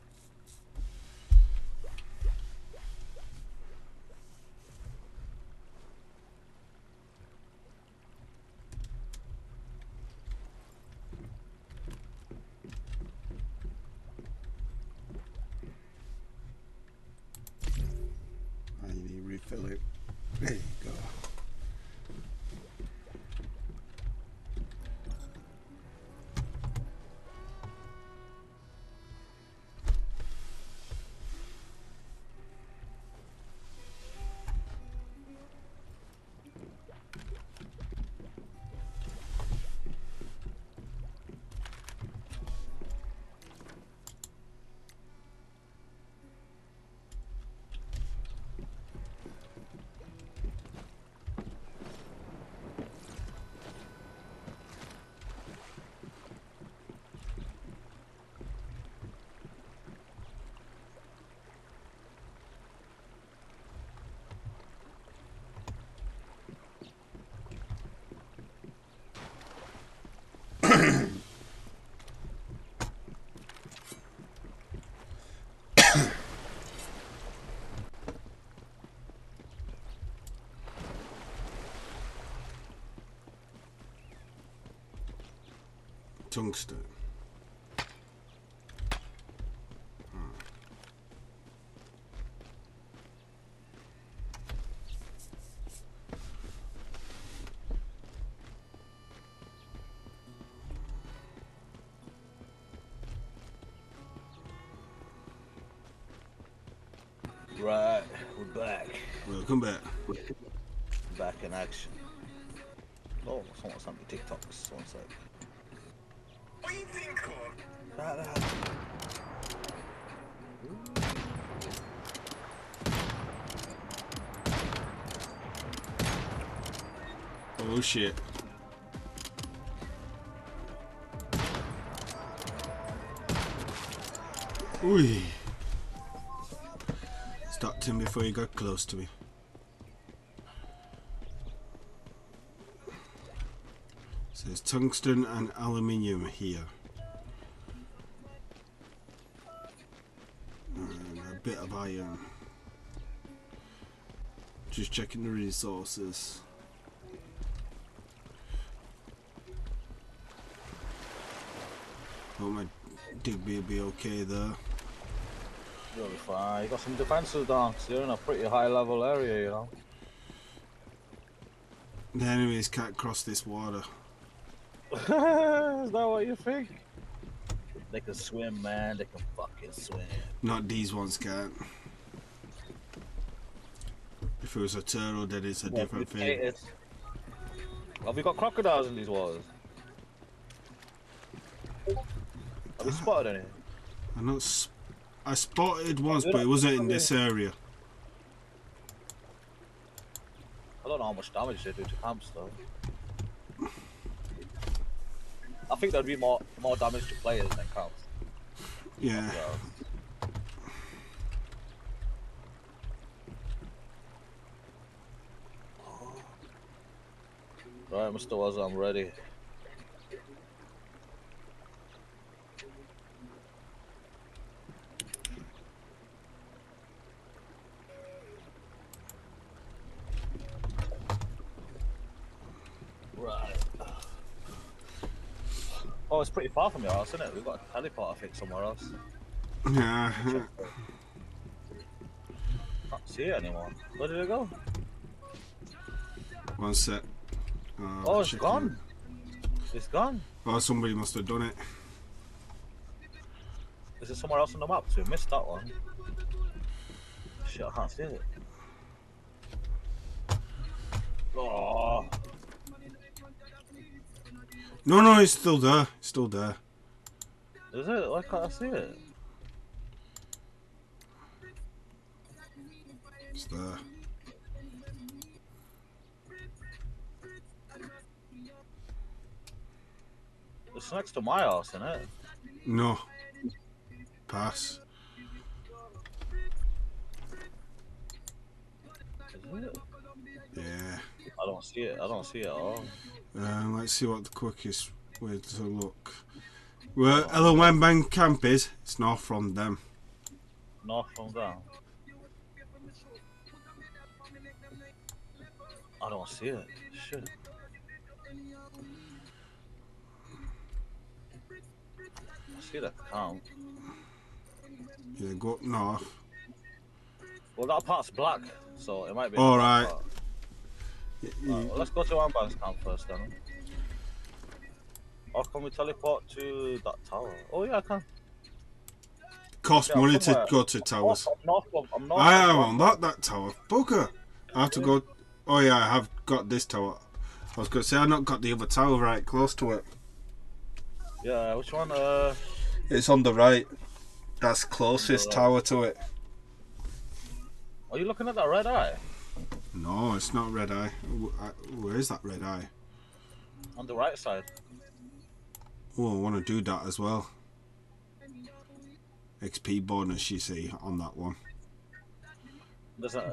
Tungsten. Right, we're back. Welcome back. Back in action. Oh, someone sent me TikToks. One sec. What do you think of? Oh shit. Ooh. Stopped him before he got close to me. So there's tungsten and aluminium here. And a bit of iron. Just checking the resources. Oh, my Digby will be okay there. You'll be fine. You've got some defensive dance. You're in a pretty high level area, you know. The enemies can't cross this water. Is that what you think? They can swim, man. They can fucking swim. Not these ones can't. If it was a turtle, then it's a different thing. Have we got crocodiles in these waters? Have we spotted any? I'm not spotted. I spotted once, but it wasn't in this area. I don't know how much damage they do to camps, though. I think there'd be more damage to players than camps. Yeah. Right, Mr. Wazza, I'm ready. Oh, it's pretty far from your house, isn't it? We've got a teleport, I think, somewhere else. Yeah. Can't see it anymore. Where did it go? One sec. Oh, it's gone. It's gone. Oh, somebody must have done it. Is it somewhere else on the map? So we missed that one. Shit, I can't see it. Oh. No, no, it's still there. It's still there. Is it? Why can't I see it? It's there. It's next to my house, isn't it? No. Pass. Is it? Yeah. I don't see it. I don't see it at all. Let's see what the quickest way to look. Where LOM Bank Camp is, it's north from them. North from them? I don't see it. Shit. I see that camp. Yeah, go up north. Well, that part's black, so it might be. Alright. Yeah, right, well, let's go to one bank's camp first then. Or can we teleport to that tower? Oh yeah, I can. Cost money to go to towers. I am on that tower. Booker! I have to go... Oh yeah, I have got this tower. I was going to say, I've not got the other tower right close to it. Yeah, which one? It's on the right. That's closest tower to it. Are you looking at that red eye? No, it's not red eye. Where is that red eye? On the right side. Oh, I want to do that as well. XP bonus, you see, on that one.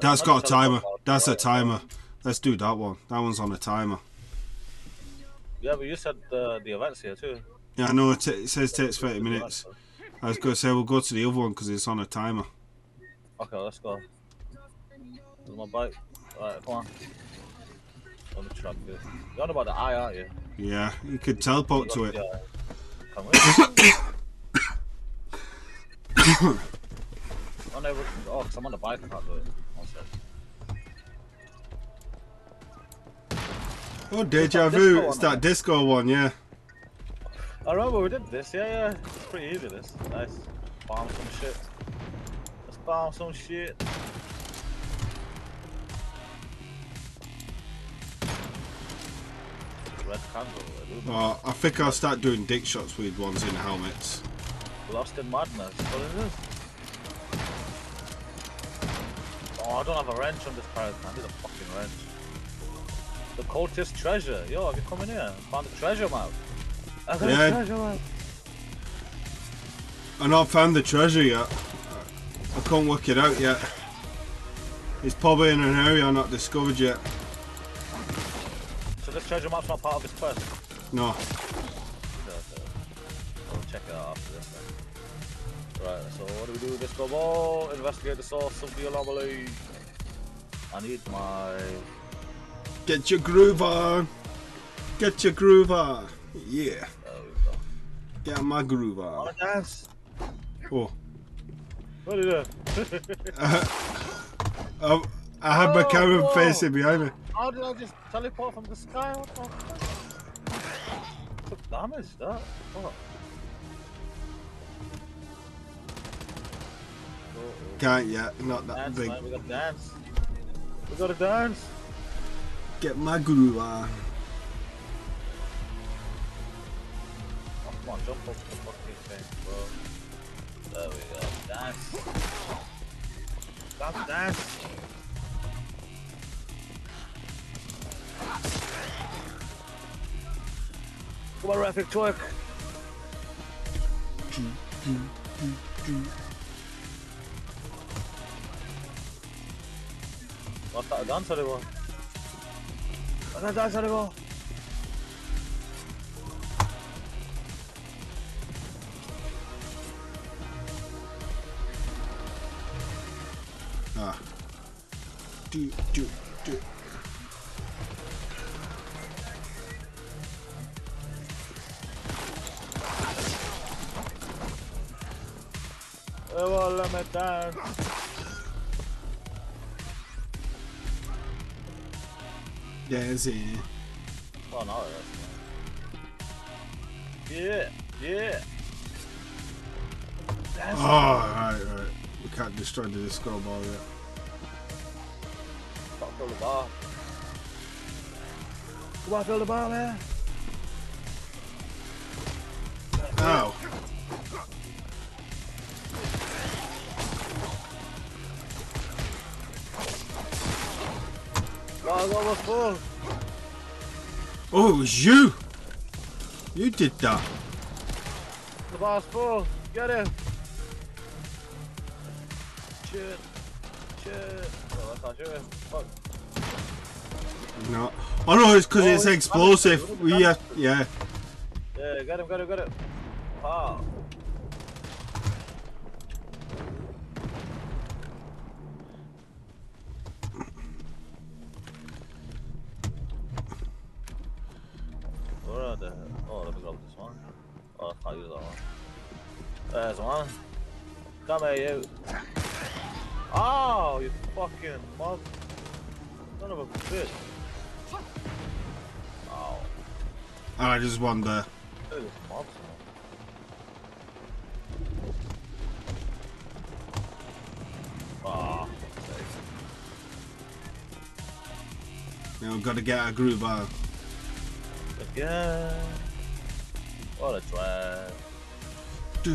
That's got a timer. That's a timer. Let's do that one. That one's on a timer. Yeah, but you said the event's here too. Yeah, I know. It says takes 30 minutes. I was going to say we'll go to the other one because it's on a timer. Okay, let's go. My bike. Alright, come on. On the track. You're on about the eye, aren't you? Yeah, you could teleport to it. coming. Oh no, oh, because I'm on the bike, I can't do it. Oh, deja vu, it's that disco one, yeah. I remember we did this, yeah. It's pretty easy, this. Nice. Bomb some shit. Let's bomb some shit. Red candle. Oh, I think I'll start doing dick shots with ones in helmets. Lost in madness. What is this? Oh, I don't have a wrench on this pirate, man. I need a fucking wrench. The cultist treasure. Yo, have you come in here? Found a treasure map. I got a treasure map. I've not found the treasure yet. I can't work it out yet. It's probably in an area I've not discovered yet. So this treasure map's not part of this quest? No. I'll check it out after this then. Right, so what do we do with this bubble? Investigate the source of the anomaly. I need my... Get your groove on! Get your groove on! Yeah. There we go. Get my groove on. Wanna dance? Oh. What are you doing? I had my camera facing behind me. How did I just teleport from the sky? What the fuck? Took damage, that. What? Can't yet, not that dance, big. Man, we gotta dance. We gotta dance. Get my groove on. Oh, come on, jump up the fucking thing, bro. There we go. Dance. Stop dance. Come on, Rafik, twerk. What's that dance anymore? I can't dance anymore. Ah. Do. Oh, let me down. Dancing. Oh, no, that's fine. Yeah. That's right. We can't destroy the disco ball yet. Can't fill the bar. Come on, fill the bar, man. Ow. Oh, it was you! You did that! The bar's full! Get him! Shit! Oh, I can't do it. Fuck. No. Oh no, it's because it's explosive. We have... Yeah. Yeah, got him. Wow. There's one. Come here, you. Oh, you fucking mug. Son of a bitch. Oh. I just won there. Oh, now we've got to get our groove on. Again. What a drag. Do.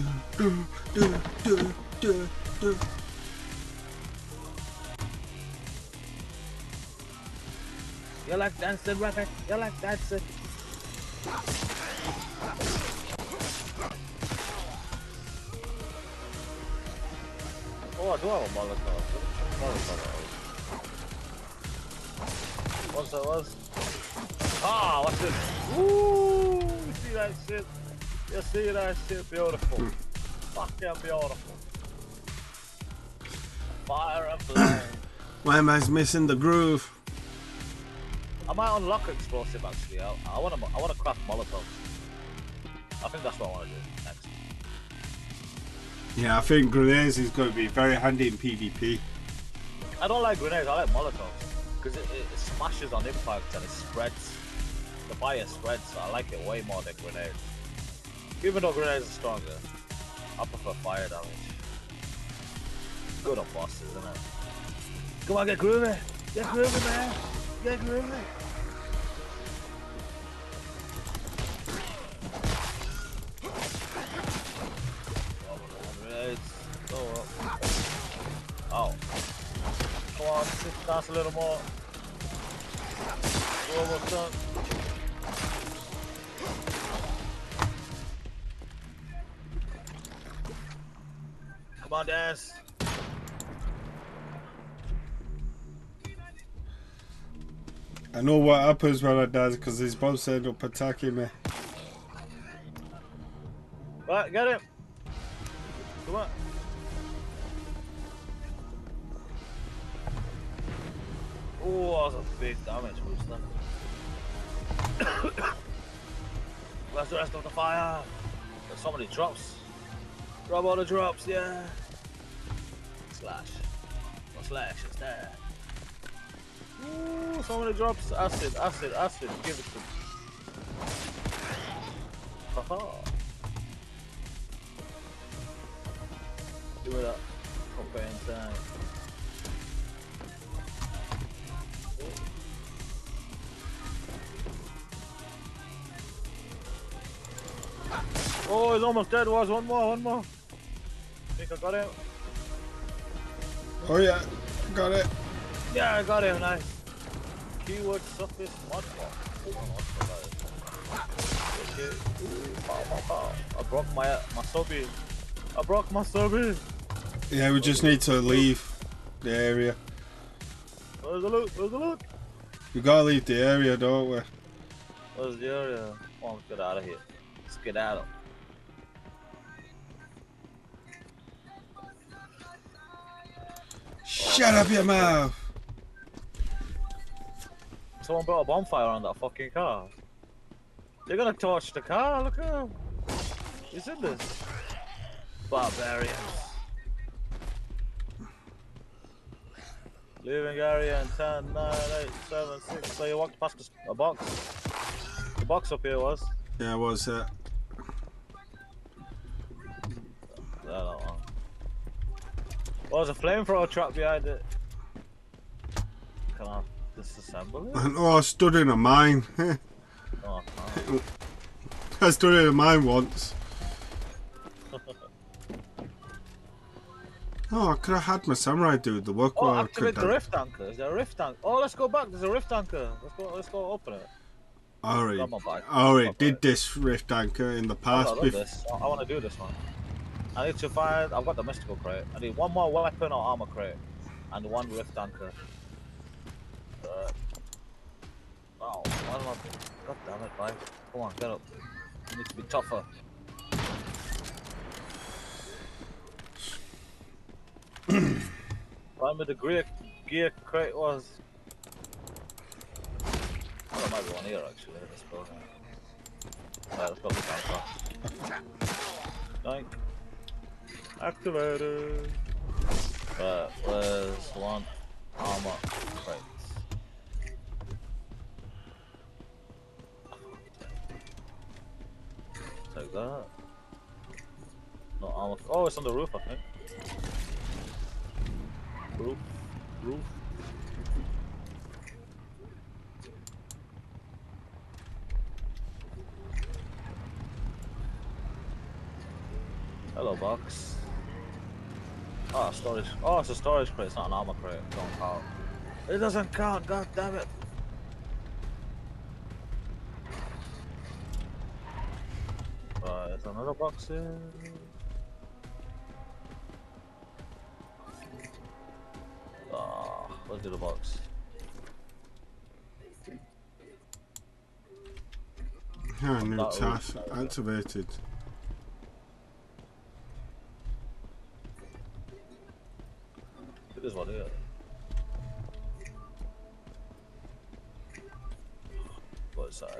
You like dancing, Rabbit? You like dancing? Oh, I do have a Molotov. What's that was? Ah, what's this? Woo! See that shit? You see that shit? Beautiful. Fucking beautiful. Fire and flame. Why am I missing the groove? I might unlock explosive actually. I want to craft Molotovs. I think that's what I want to do next. Yeah, I think grenades is going to be very handy in PvP. I don't like grenades, I like molotovs. Because it smashes on impact and it spreads. The fire spreads, so I like it way more than grenades. Even though grenades are stronger, I prefer fire damage. Good on bosses, isn't it? Come on, get groovy! Get groovy, man! Get groovy! Oh. Come on, that's a little more. We're almost done. Come on, dance. I know what happens when I dance because his boss end up attacking me. Right, get him. Come on. Oh, that was a big damage boost. Where's the rest of the fire? There's so many drops. Grab all the drops, yeah. Slash. No slash, it's there. Ooh, so many drops. Acid, acid, acid. Give it to me. Haha. Do it up. Okay, inside. Oh, he's almost dead, was one more. I think I got him. Oh yeah, got it. Yeah, I got him, nice. Keyword surface mod box. I broke my sobby. Yeah, we just need to leave the area. Where's the loot? We gotta leave the area, don't we? Where's the area? Oh, let's get out of here. Let's get out of here. Shut up your mouth! Someone brought a bonfire on that fucking car. They're gonna torch the car, look at them. You seen this? Barbarians. Leaving area in 10, 9, 8, 7, 6. So you walked past a box. The box up here was? Yeah, it was. That one. Oh, there's a flamethrower trap behind it. Can I disassemble it? Oh, I stood in a mine. Oh, no. I stood in a mine once. Oh, I could have had my samurai dude. The work. Oh, activate the rift anchor. Is there a rift anchor? Oh, let's go back. There's a rift anchor. Let's go open it. Alright, did this rift anchor in the past. I want to do this one. I need to find. I've got the mystical crate. I need one more weapon or armor crate, and one rift anchor. Oh, I don't know. God damn it, bike! Come on, get up. You need to be tougher. Find me the gear crate was. Oh, there might be one here actually. Let's go. Alright, let's go down. Activated. Right, where's one armor crate? Take that. No armor. Oh, it's on the roof, I think. Roof. Hello, box. Oh, storage. Oh, it's a storage crate, it's not an armor crate. It don't count. It doesn't count, god damn it. Right, there's another box here. Ah, let's do the box. Yeah, new task activated. This one here. Both sides.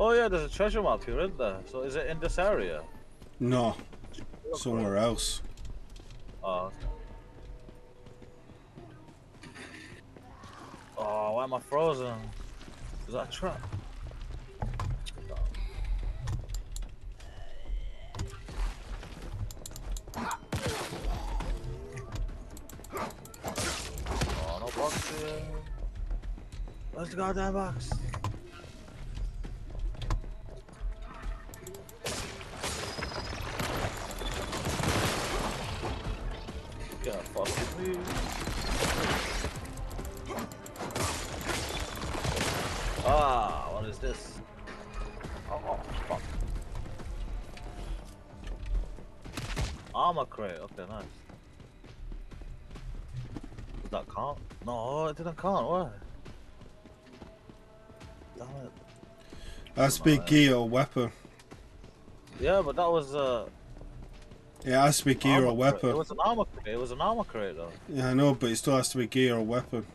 Oh yeah, there's a treasure map here, isn't there? So is it in this area? No, somewhere else. Oh. Oh, why am I frozen? Is that a trap? Oh, no box here. Where's the goddamn box? Ah, what is this? Oh, fuck. Armor crate, okay, nice. Did that count? No, it didn't count, why? Damn it. That's big gear or weapon. Yeah, but that was it has to be gear or weapon. It was an armor crate. It was an armor crate, though. Yeah, I know, but it still has to be gear or weapon.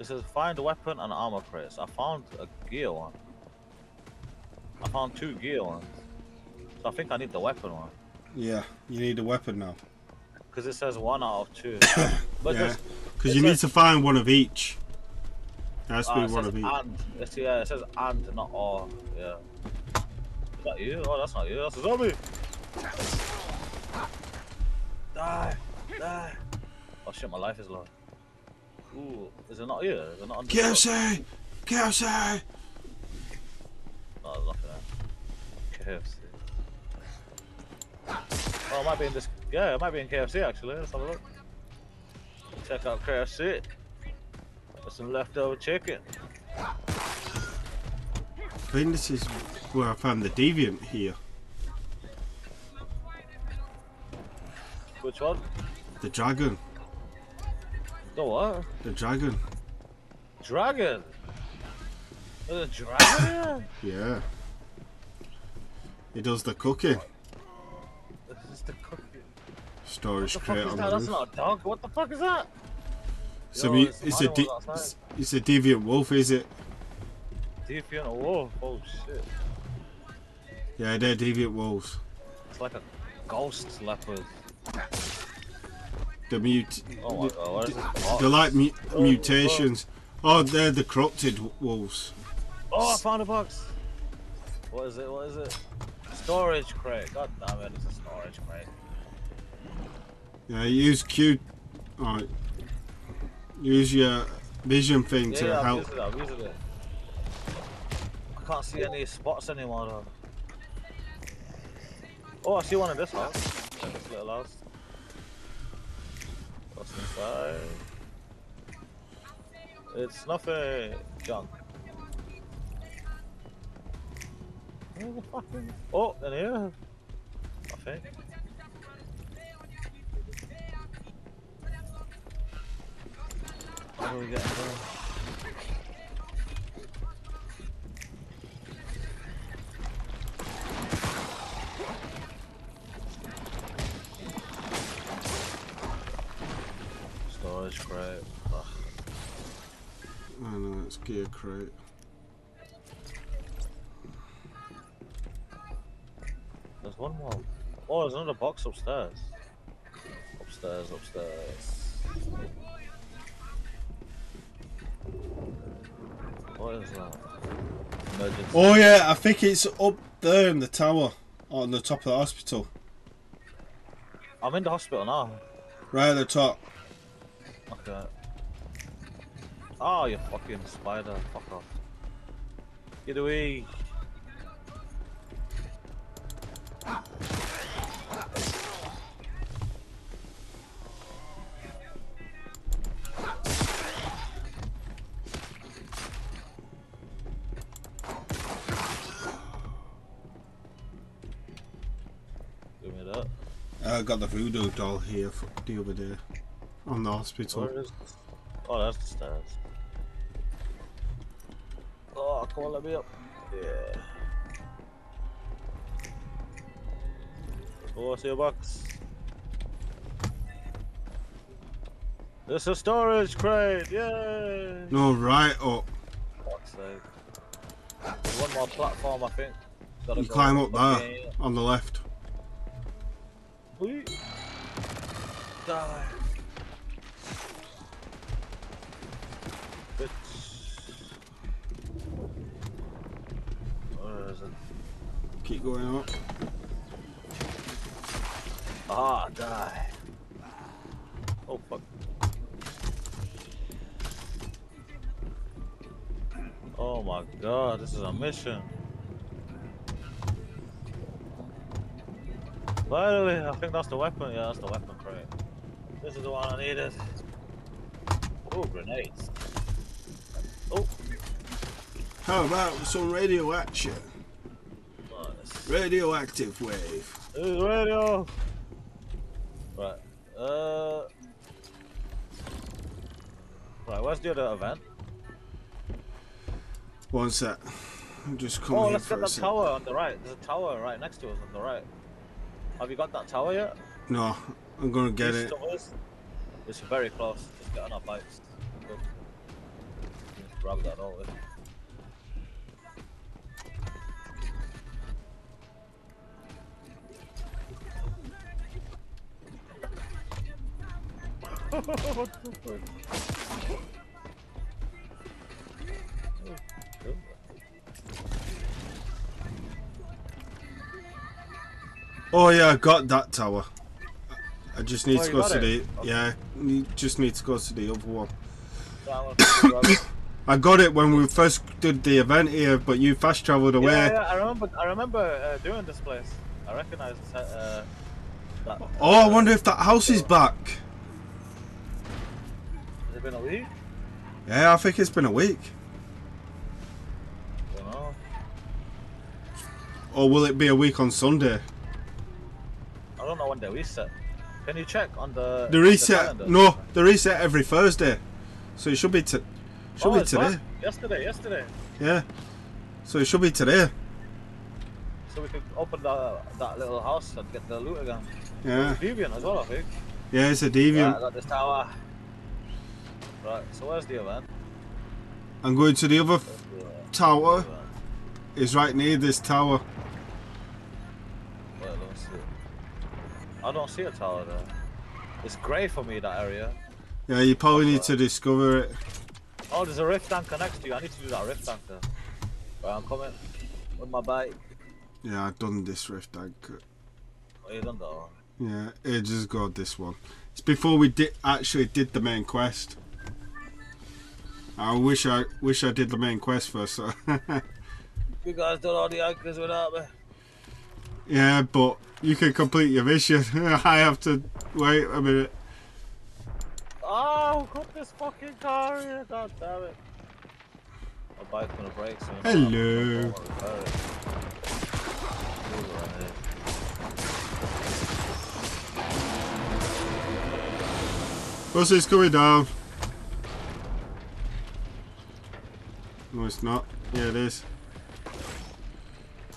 It says find a weapon and armor crate. So I found a gear one. I found two gear ones. So I think I need the weapon one. Yeah, you need a weapon now. Because it says 1 out of 2. But yeah, because you need to find one of each. It has to be one of each. And. It's, yeah, it says and, not all. Yeah. Is that you? Oh, that's not you. That's a zombie. Die! Die! Oh shit, my life is low. Ooh, is it not here? Is it not? KFC! KFC! No, there's nothing there. KFC. Oh, it might be in this. Yeah, it might be in KFC actually. Let's have a look. Check out KFC. There's some leftover chicken. I think this is where I found the deviant here. Which one? The dragon. The what? The dragon. Dragon? There's a dragon here? Yeah. He does the cooking. What? This is the cooking. Storage crate on the roof. That's not a dog. What the fuck is that? So yo, it's a deviant wolf, is it? Deviant wolf? Oh shit. Yeah, they're deviant wolves. It's like a ghost leopard. The they're like mutations. Oh, they're the corrupted wolves. Oh, I found a box. What is it? What is it? Storage crate. God damn it, it's a storage crate. Yeah, use Q. Alright. Use your vision thing to help. I'm using it. I can't see any spots anymore though. Oh, I see one in this house. This little house. What's inside? It's nothing. Junk. Oh, in here? I think. What are we getting there? Crate. Ugh. I know, it's gear crate. There's one more. Oh, there's another box upstairs. Upstairs, upstairs. What is that? Emergency. Oh yeah, I think it's up there in the tower. On the top of the hospital. I'm in the hospital now. Right at the top. Okay. Oh, you fucking spider. Fuck off. Get away. Give me that. I got the voodoo doll here for the other day. On the hospital. Oh, that's the stairs. Oh, come on, let me up. Yeah. Oh, I see a box. It's a storage crate, yay! No, right up. Fuck's sake. one more platform, I think. You climb up there, on the left. Please. Die. Where is it? Keep going up. Ah, die. Oh, fuck. Oh my god, this is a mission. Finally, I think that's the weapon. Yeah, that's the weapon crate. This is the one I needed. Oh, grenades. Oh. How about some radio action? Nice. Radioactive wave. This is radio. Right. Right, where's the other event? One sec. I'm just coming. Oh, let's get the tower on the right. There's a tower right next to us on the right. Have you got that tower yet? No, I'm gonna get it. It's very close. Just get on our bikes. Good. Just grab that over. Oh yeah, I got that tower. I just need to go to the... Okay. Yeah, just need to go to the other one. I got it when we first did the event here, but you fast travelled away. Yeah, yeah, I remember doing this place. I recognised that. Oh, I wonder if that house is back. Has it been a week? Yeah, I think it's been a week. I don't know. Or will it be a week on Sunday? I don't know when they reset. Can you check on the? The reset? The no, they reset every Thursday, so it should be today. Yesterday. Yeah, so it should be today. So we could open that little house and get the loot again. Yeah. It's a deviant as well, I think. Yeah, it's a deviant. Yeah, I got this tower. Right. So where's the event? I'm going to the other tower. It's right near this tower. I don't see a tower there. It's grey for me, that area. Yeah, you probably need to discover it. Oh, there's a rift tanker next to you. I need to do that rift tanker. Right, I'm coming with my bike. Yeah, I've done this rift tanker. Oh, you've done that one? Yeah, it just got this one. It's before we actually did the main quest. I wish I did the main quest first. So you guys done all the anchors without me. Yeah, but you can complete your mission. I have to wait a minute. Oh, got this fucking car here, god damn it. My bike's gonna break soon. Hello. Bus is coming down. No, it's not. Yeah, it is.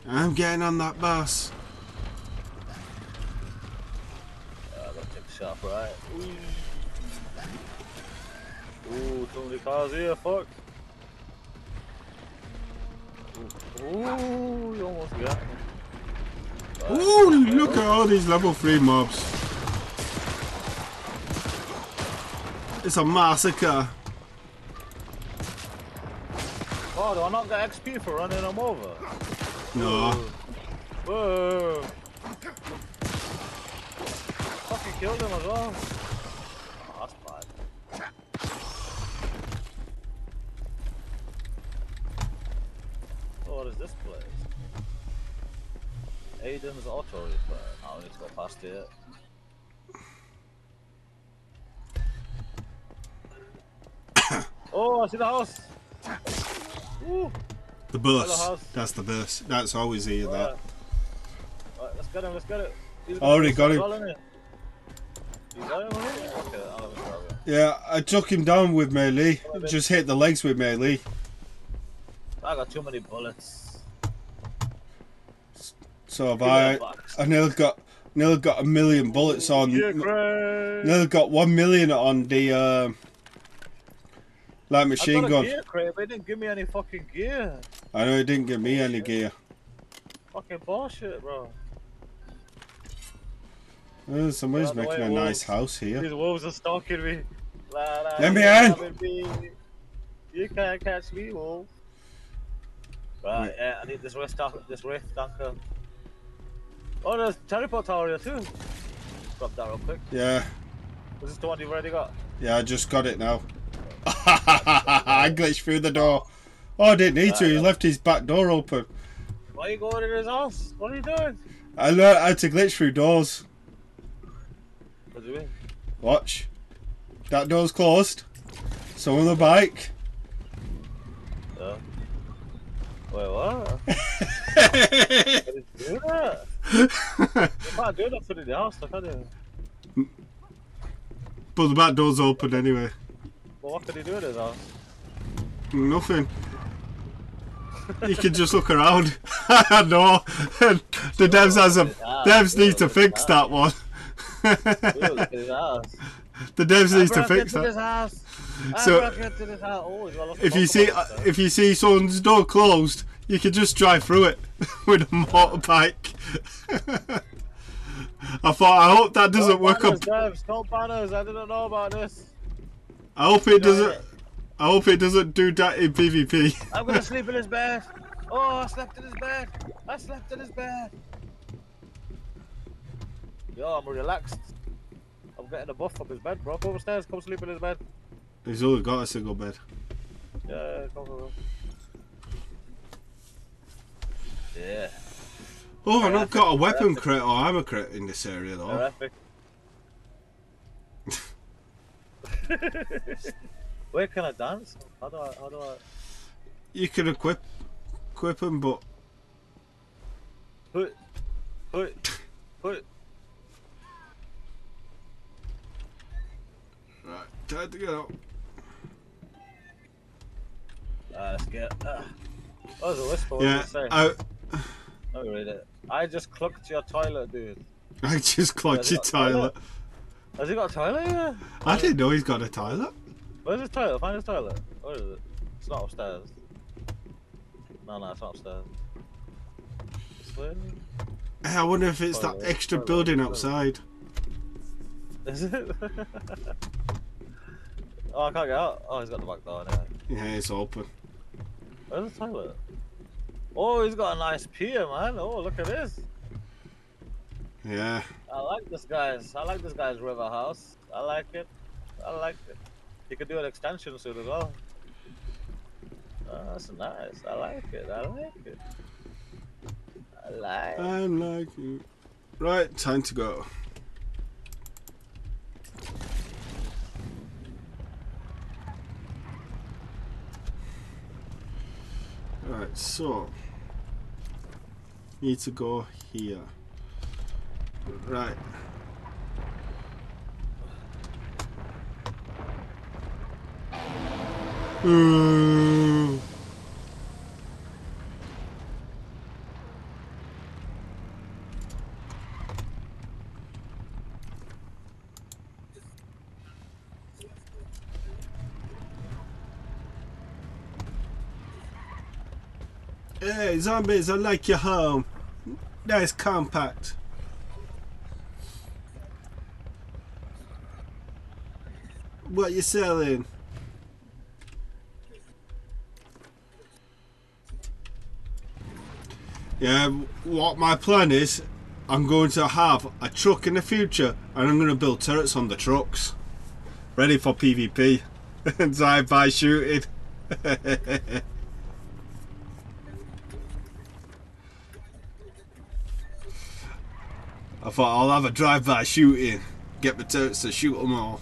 I'm getting on that bus. Shop, right? Ooh, so many cars here, fuck. Ooh, you almost got me. Right. Ooh, look at all these level 3 mobs. It's a massacre. Oh, do I not get XP for running them over? No. Whoa. Fucking killed him as well. Oh, that's bad. Oh, what is this place? Aiden's auto repair. I need to go past it. Oh, I see the house. Woo. The bus. That's the bus. That's always here. Right. That. Right, let's get him. Let's get it. Already got him. Yeah, I took him down with melee. Just hit the legs with melee. I got too many bullets. So have I. I nearly got 1 million bullets on. Nearly got 1 million on the light machine gun. I got a gear crate, but they didn't give me any fucking gear. I know it didn't give me any gear. Fucking bullshit, bro. Somebody's making a nice house here. These wolves are stalking me. Let me in! You can't catch me, wolf. Right, yeah, I need this rift stalker. Oh, there's teleport tower here too. Drop that real quick. Yeah. Is this the one you've already got? Yeah, I just got it now. I glitched through the door. Oh, I didn't need to. He left his back door open. Why are you going to his house? What are you doing? I learned how to glitch through doors. What do you mean? Watch. That door's closed. So on the bike. Yeah. Wait, what? I didn't do that. You can't do that for the house, can you? But the back door's open anyway. Well, what can he do in his house? Nothing. You can just look around. No, the devs has a devs need to fix that one. The devs needs to fix that. So if you see someone's door closed, you can just drive through it with a motorbike. I hope that doesn't work up. Don't ban us. I didn't know about this. I hope it doesn't. I hope it doesn't do that in PvP. I'm gonna sleep in his bed. Oh, I slept in his bed. I slept in his bed. Yo, I'm relaxed. I'm getting a buff from his bed, bro. Go upstairs, come sleep in his bed. He's only got a single bed. Yeah, come on. Yeah. Oh, I've not got a weapon crit or armor crit in this area, though. Where can I dance? How do I... You can equip them, but... Put. Right, time to get out. Let's get... That was a whisper, what did you say? Don't read it. I just clucked your toilet, dude. I just clucked your toilet. Has he got a toilet here? I didn't know he's got a toilet. Where's his toilet? Find his toilet. Where is it? It's not upstairs. No, it's not upstairs. Hey, I wonder if it's that extra building outside. Is it? Oh, I can't get out. Oh, he's got the back door now. Yeah, it's open. Where's his toilet? Oh, he's got a nice pier, man. Oh, look at this. Yeah. I like this guy's. I like this guy's river house. I like it. I like it. You could do an extension soon as well. Oh, that's nice. I like it. I like it. I like it. Right, time to go. Alright, so. Need to go here. Right. Ooh. Hey, zombies, I like your home. Nice compact. What you selling? Yeah, what my plan is, I'm going to have a truck in the future and I'm going to build turrets on the trucks. Ready for PvP and side-by shooting. I thought I'll have a drive-by shooting, get the turrets to shoot them all.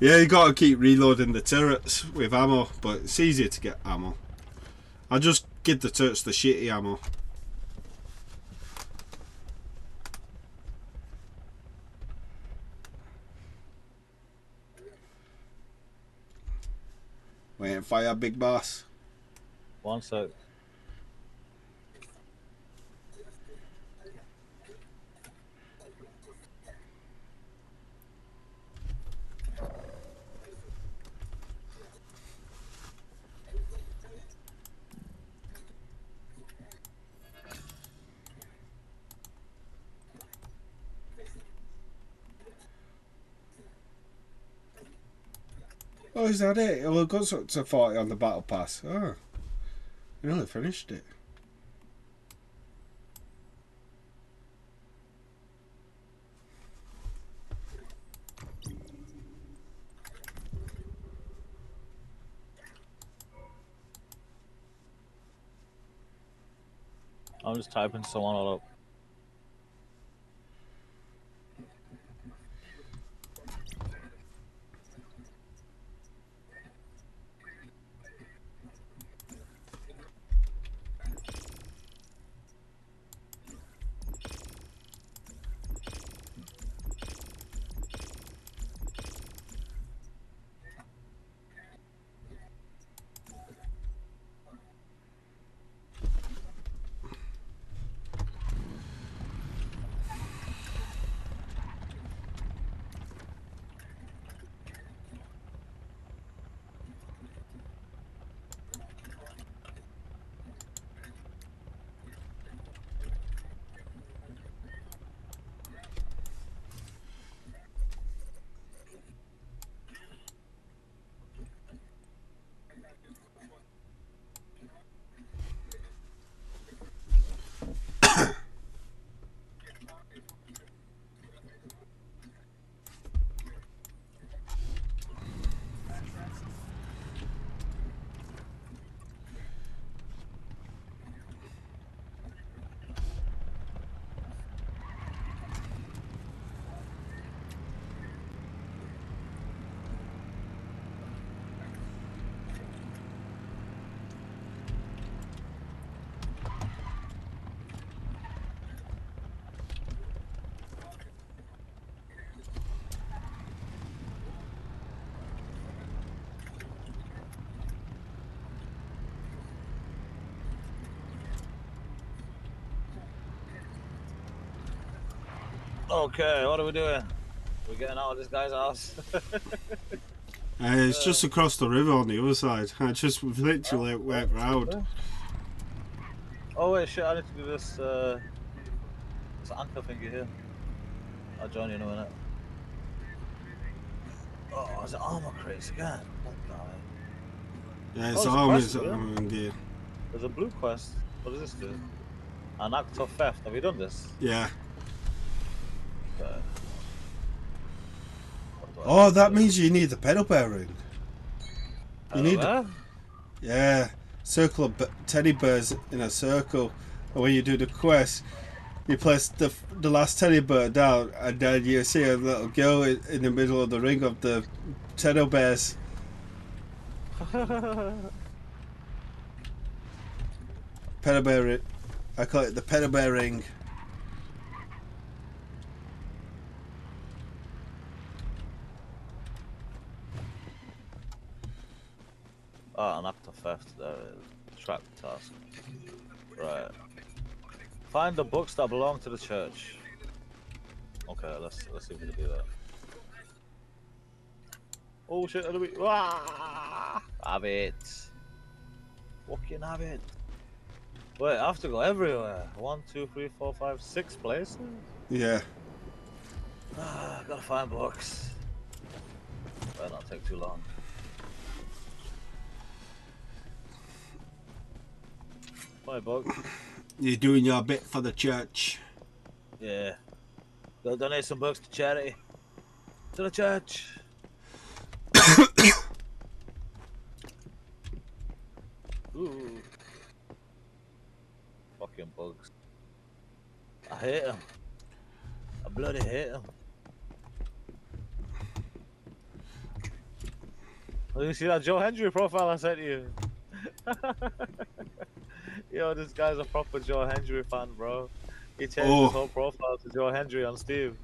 Yeah, you gotta keep reloading the turrets with ammo, but it's easier to get ammo. I just give the turrets the shitty ammo. Wait and fire, big boss. 1 sec. Oh, is that it? Well, it goes up to 40 on the battle pass. Oh, I nearly finished it. I'm just typing Solana up. Okay, what are we doing? We're getting out of this guy's house. It's just across the river on the other side. I just literally went round. Oh wait, shit, I need to do this, this anchor thingy here. I'll join you in a minute. Oh, is it armor crates again? What the hell? Yeah, it's always armor gear. There's a blue quest. What does this do? An act of theft. Have you done this? Yeah. Oh, that means you need the pedal bearing. You need a, yeah, circle of teddy bears in a circle. And when you do the quest, you place the last teddy bear down, and then you see a little girl in the middle of the ring of the teddy bears. Pedal bearing. I call it the pedal bearing. Oh, an act of theft, there is. Trap task. Right. Find the books that belong to the church. Okay, let's see if we can do that. Oh shit, how do we... Ah! Have it. Fucking have it. Wait, I have to go everywhere. 1, 2, 3, 4, 5, 6 places? Yeah. Ah, gotta find books. Better not take too long. You're doing your bit for the church. Yeah. Go donate some books to charity. To the church. Ooh. Fucking bugs. I hate them. I bloody hate them. Oh, you see that Joe Hendry profile I sent you? Yo, this guy's a proper Joe Hendry fan, bro. He changed his whole profile to Joe Hendry on Steam.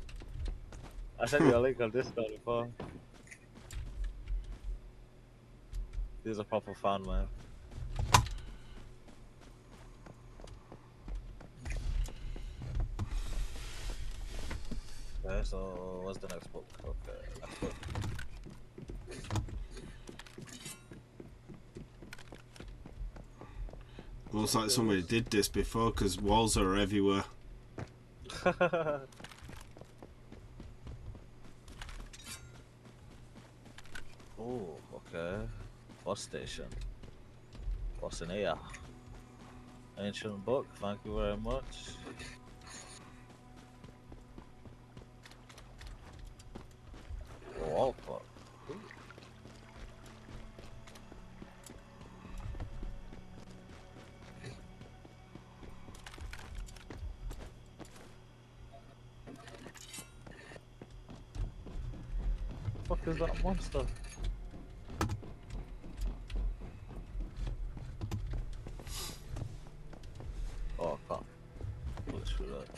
I sent you a link on Discord before. He's a proper fan, man. Okay, so what's the next book? Okay, next book. Looks like somebody did this before because walls are everywhere. Oh, okay. Bus station. What's in here? Ancient book, thank you very much. Wallpaper. What the fuck is that monster? Oh, I can't look through that.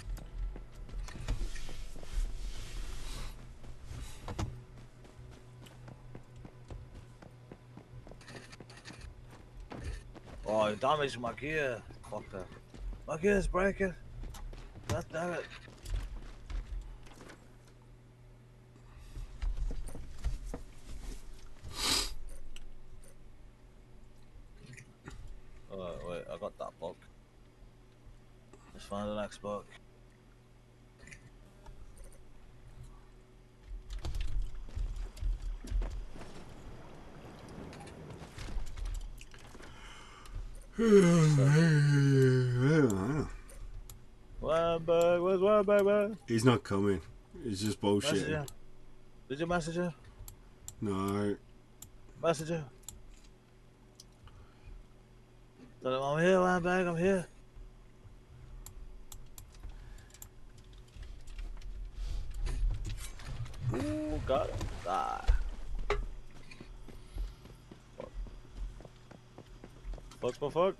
Oh, I damaged my gear. Fucker. My gear's breaking. God damn it. Find the next book. Where's Wamberg, man? He's not coming. It's just bullshit. Did you message her? No. Message her. Tell him I'm here, Wamberg, I'm here. Got it. Ah. Fuck, fuck, fuck.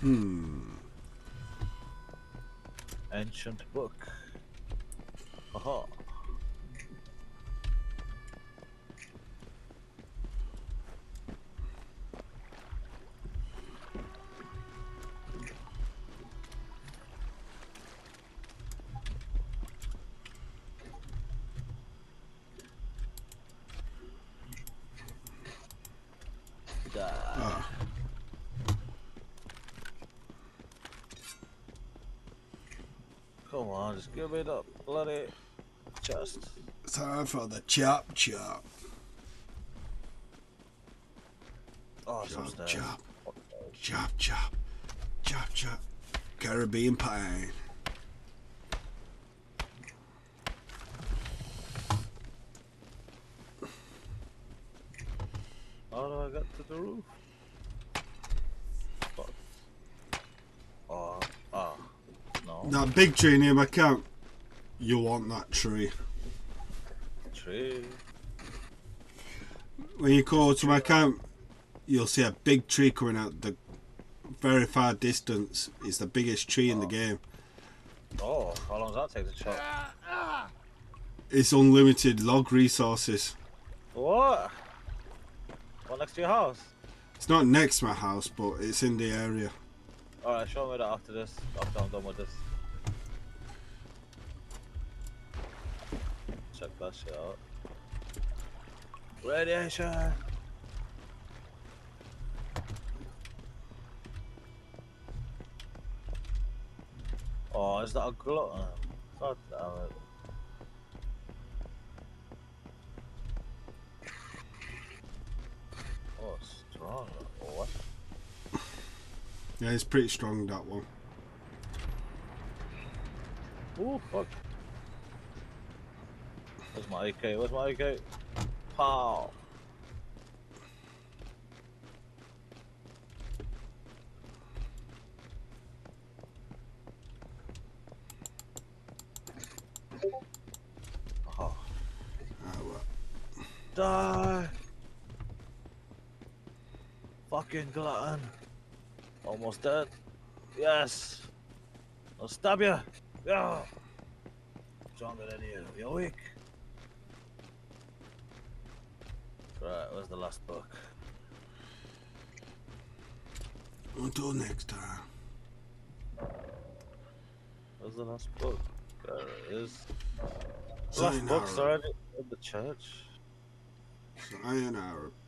Hmm. Ancient book. Aha. Come on, just give it up, bloody chest. Time for the chop chop. Oh, chop chop. Chop chop. Chop chop. Caribbean pine. How do I get to the roof? That big tree near my camp. You want that tree. Tree. When you go to my camp, you'll see a big tree coming out the very far distance. It's the biggest tree in the game. Oh, how long does that take to chop? It's unlimited log resources. What? What, next to your house? It's not next to my house, but it's in the area. Alright, show me that after this. After I'm done with this. Check that shit out. Radiation! Oh, is that a glutton? God damn it. Oh, it's strong. Oh, what? Yeah, it's pretty strong, that one. Oh, fuck. Where's my AK? Where's my AK? Pow! Oh. Die! Fucking glutton! Almost dead. Yes! I'll stab you! Yeah! Stronger than you. You're weak. Right, where's the last book? Until next time. Where's the last book? There it is. Last book's already in the church. Sayonara.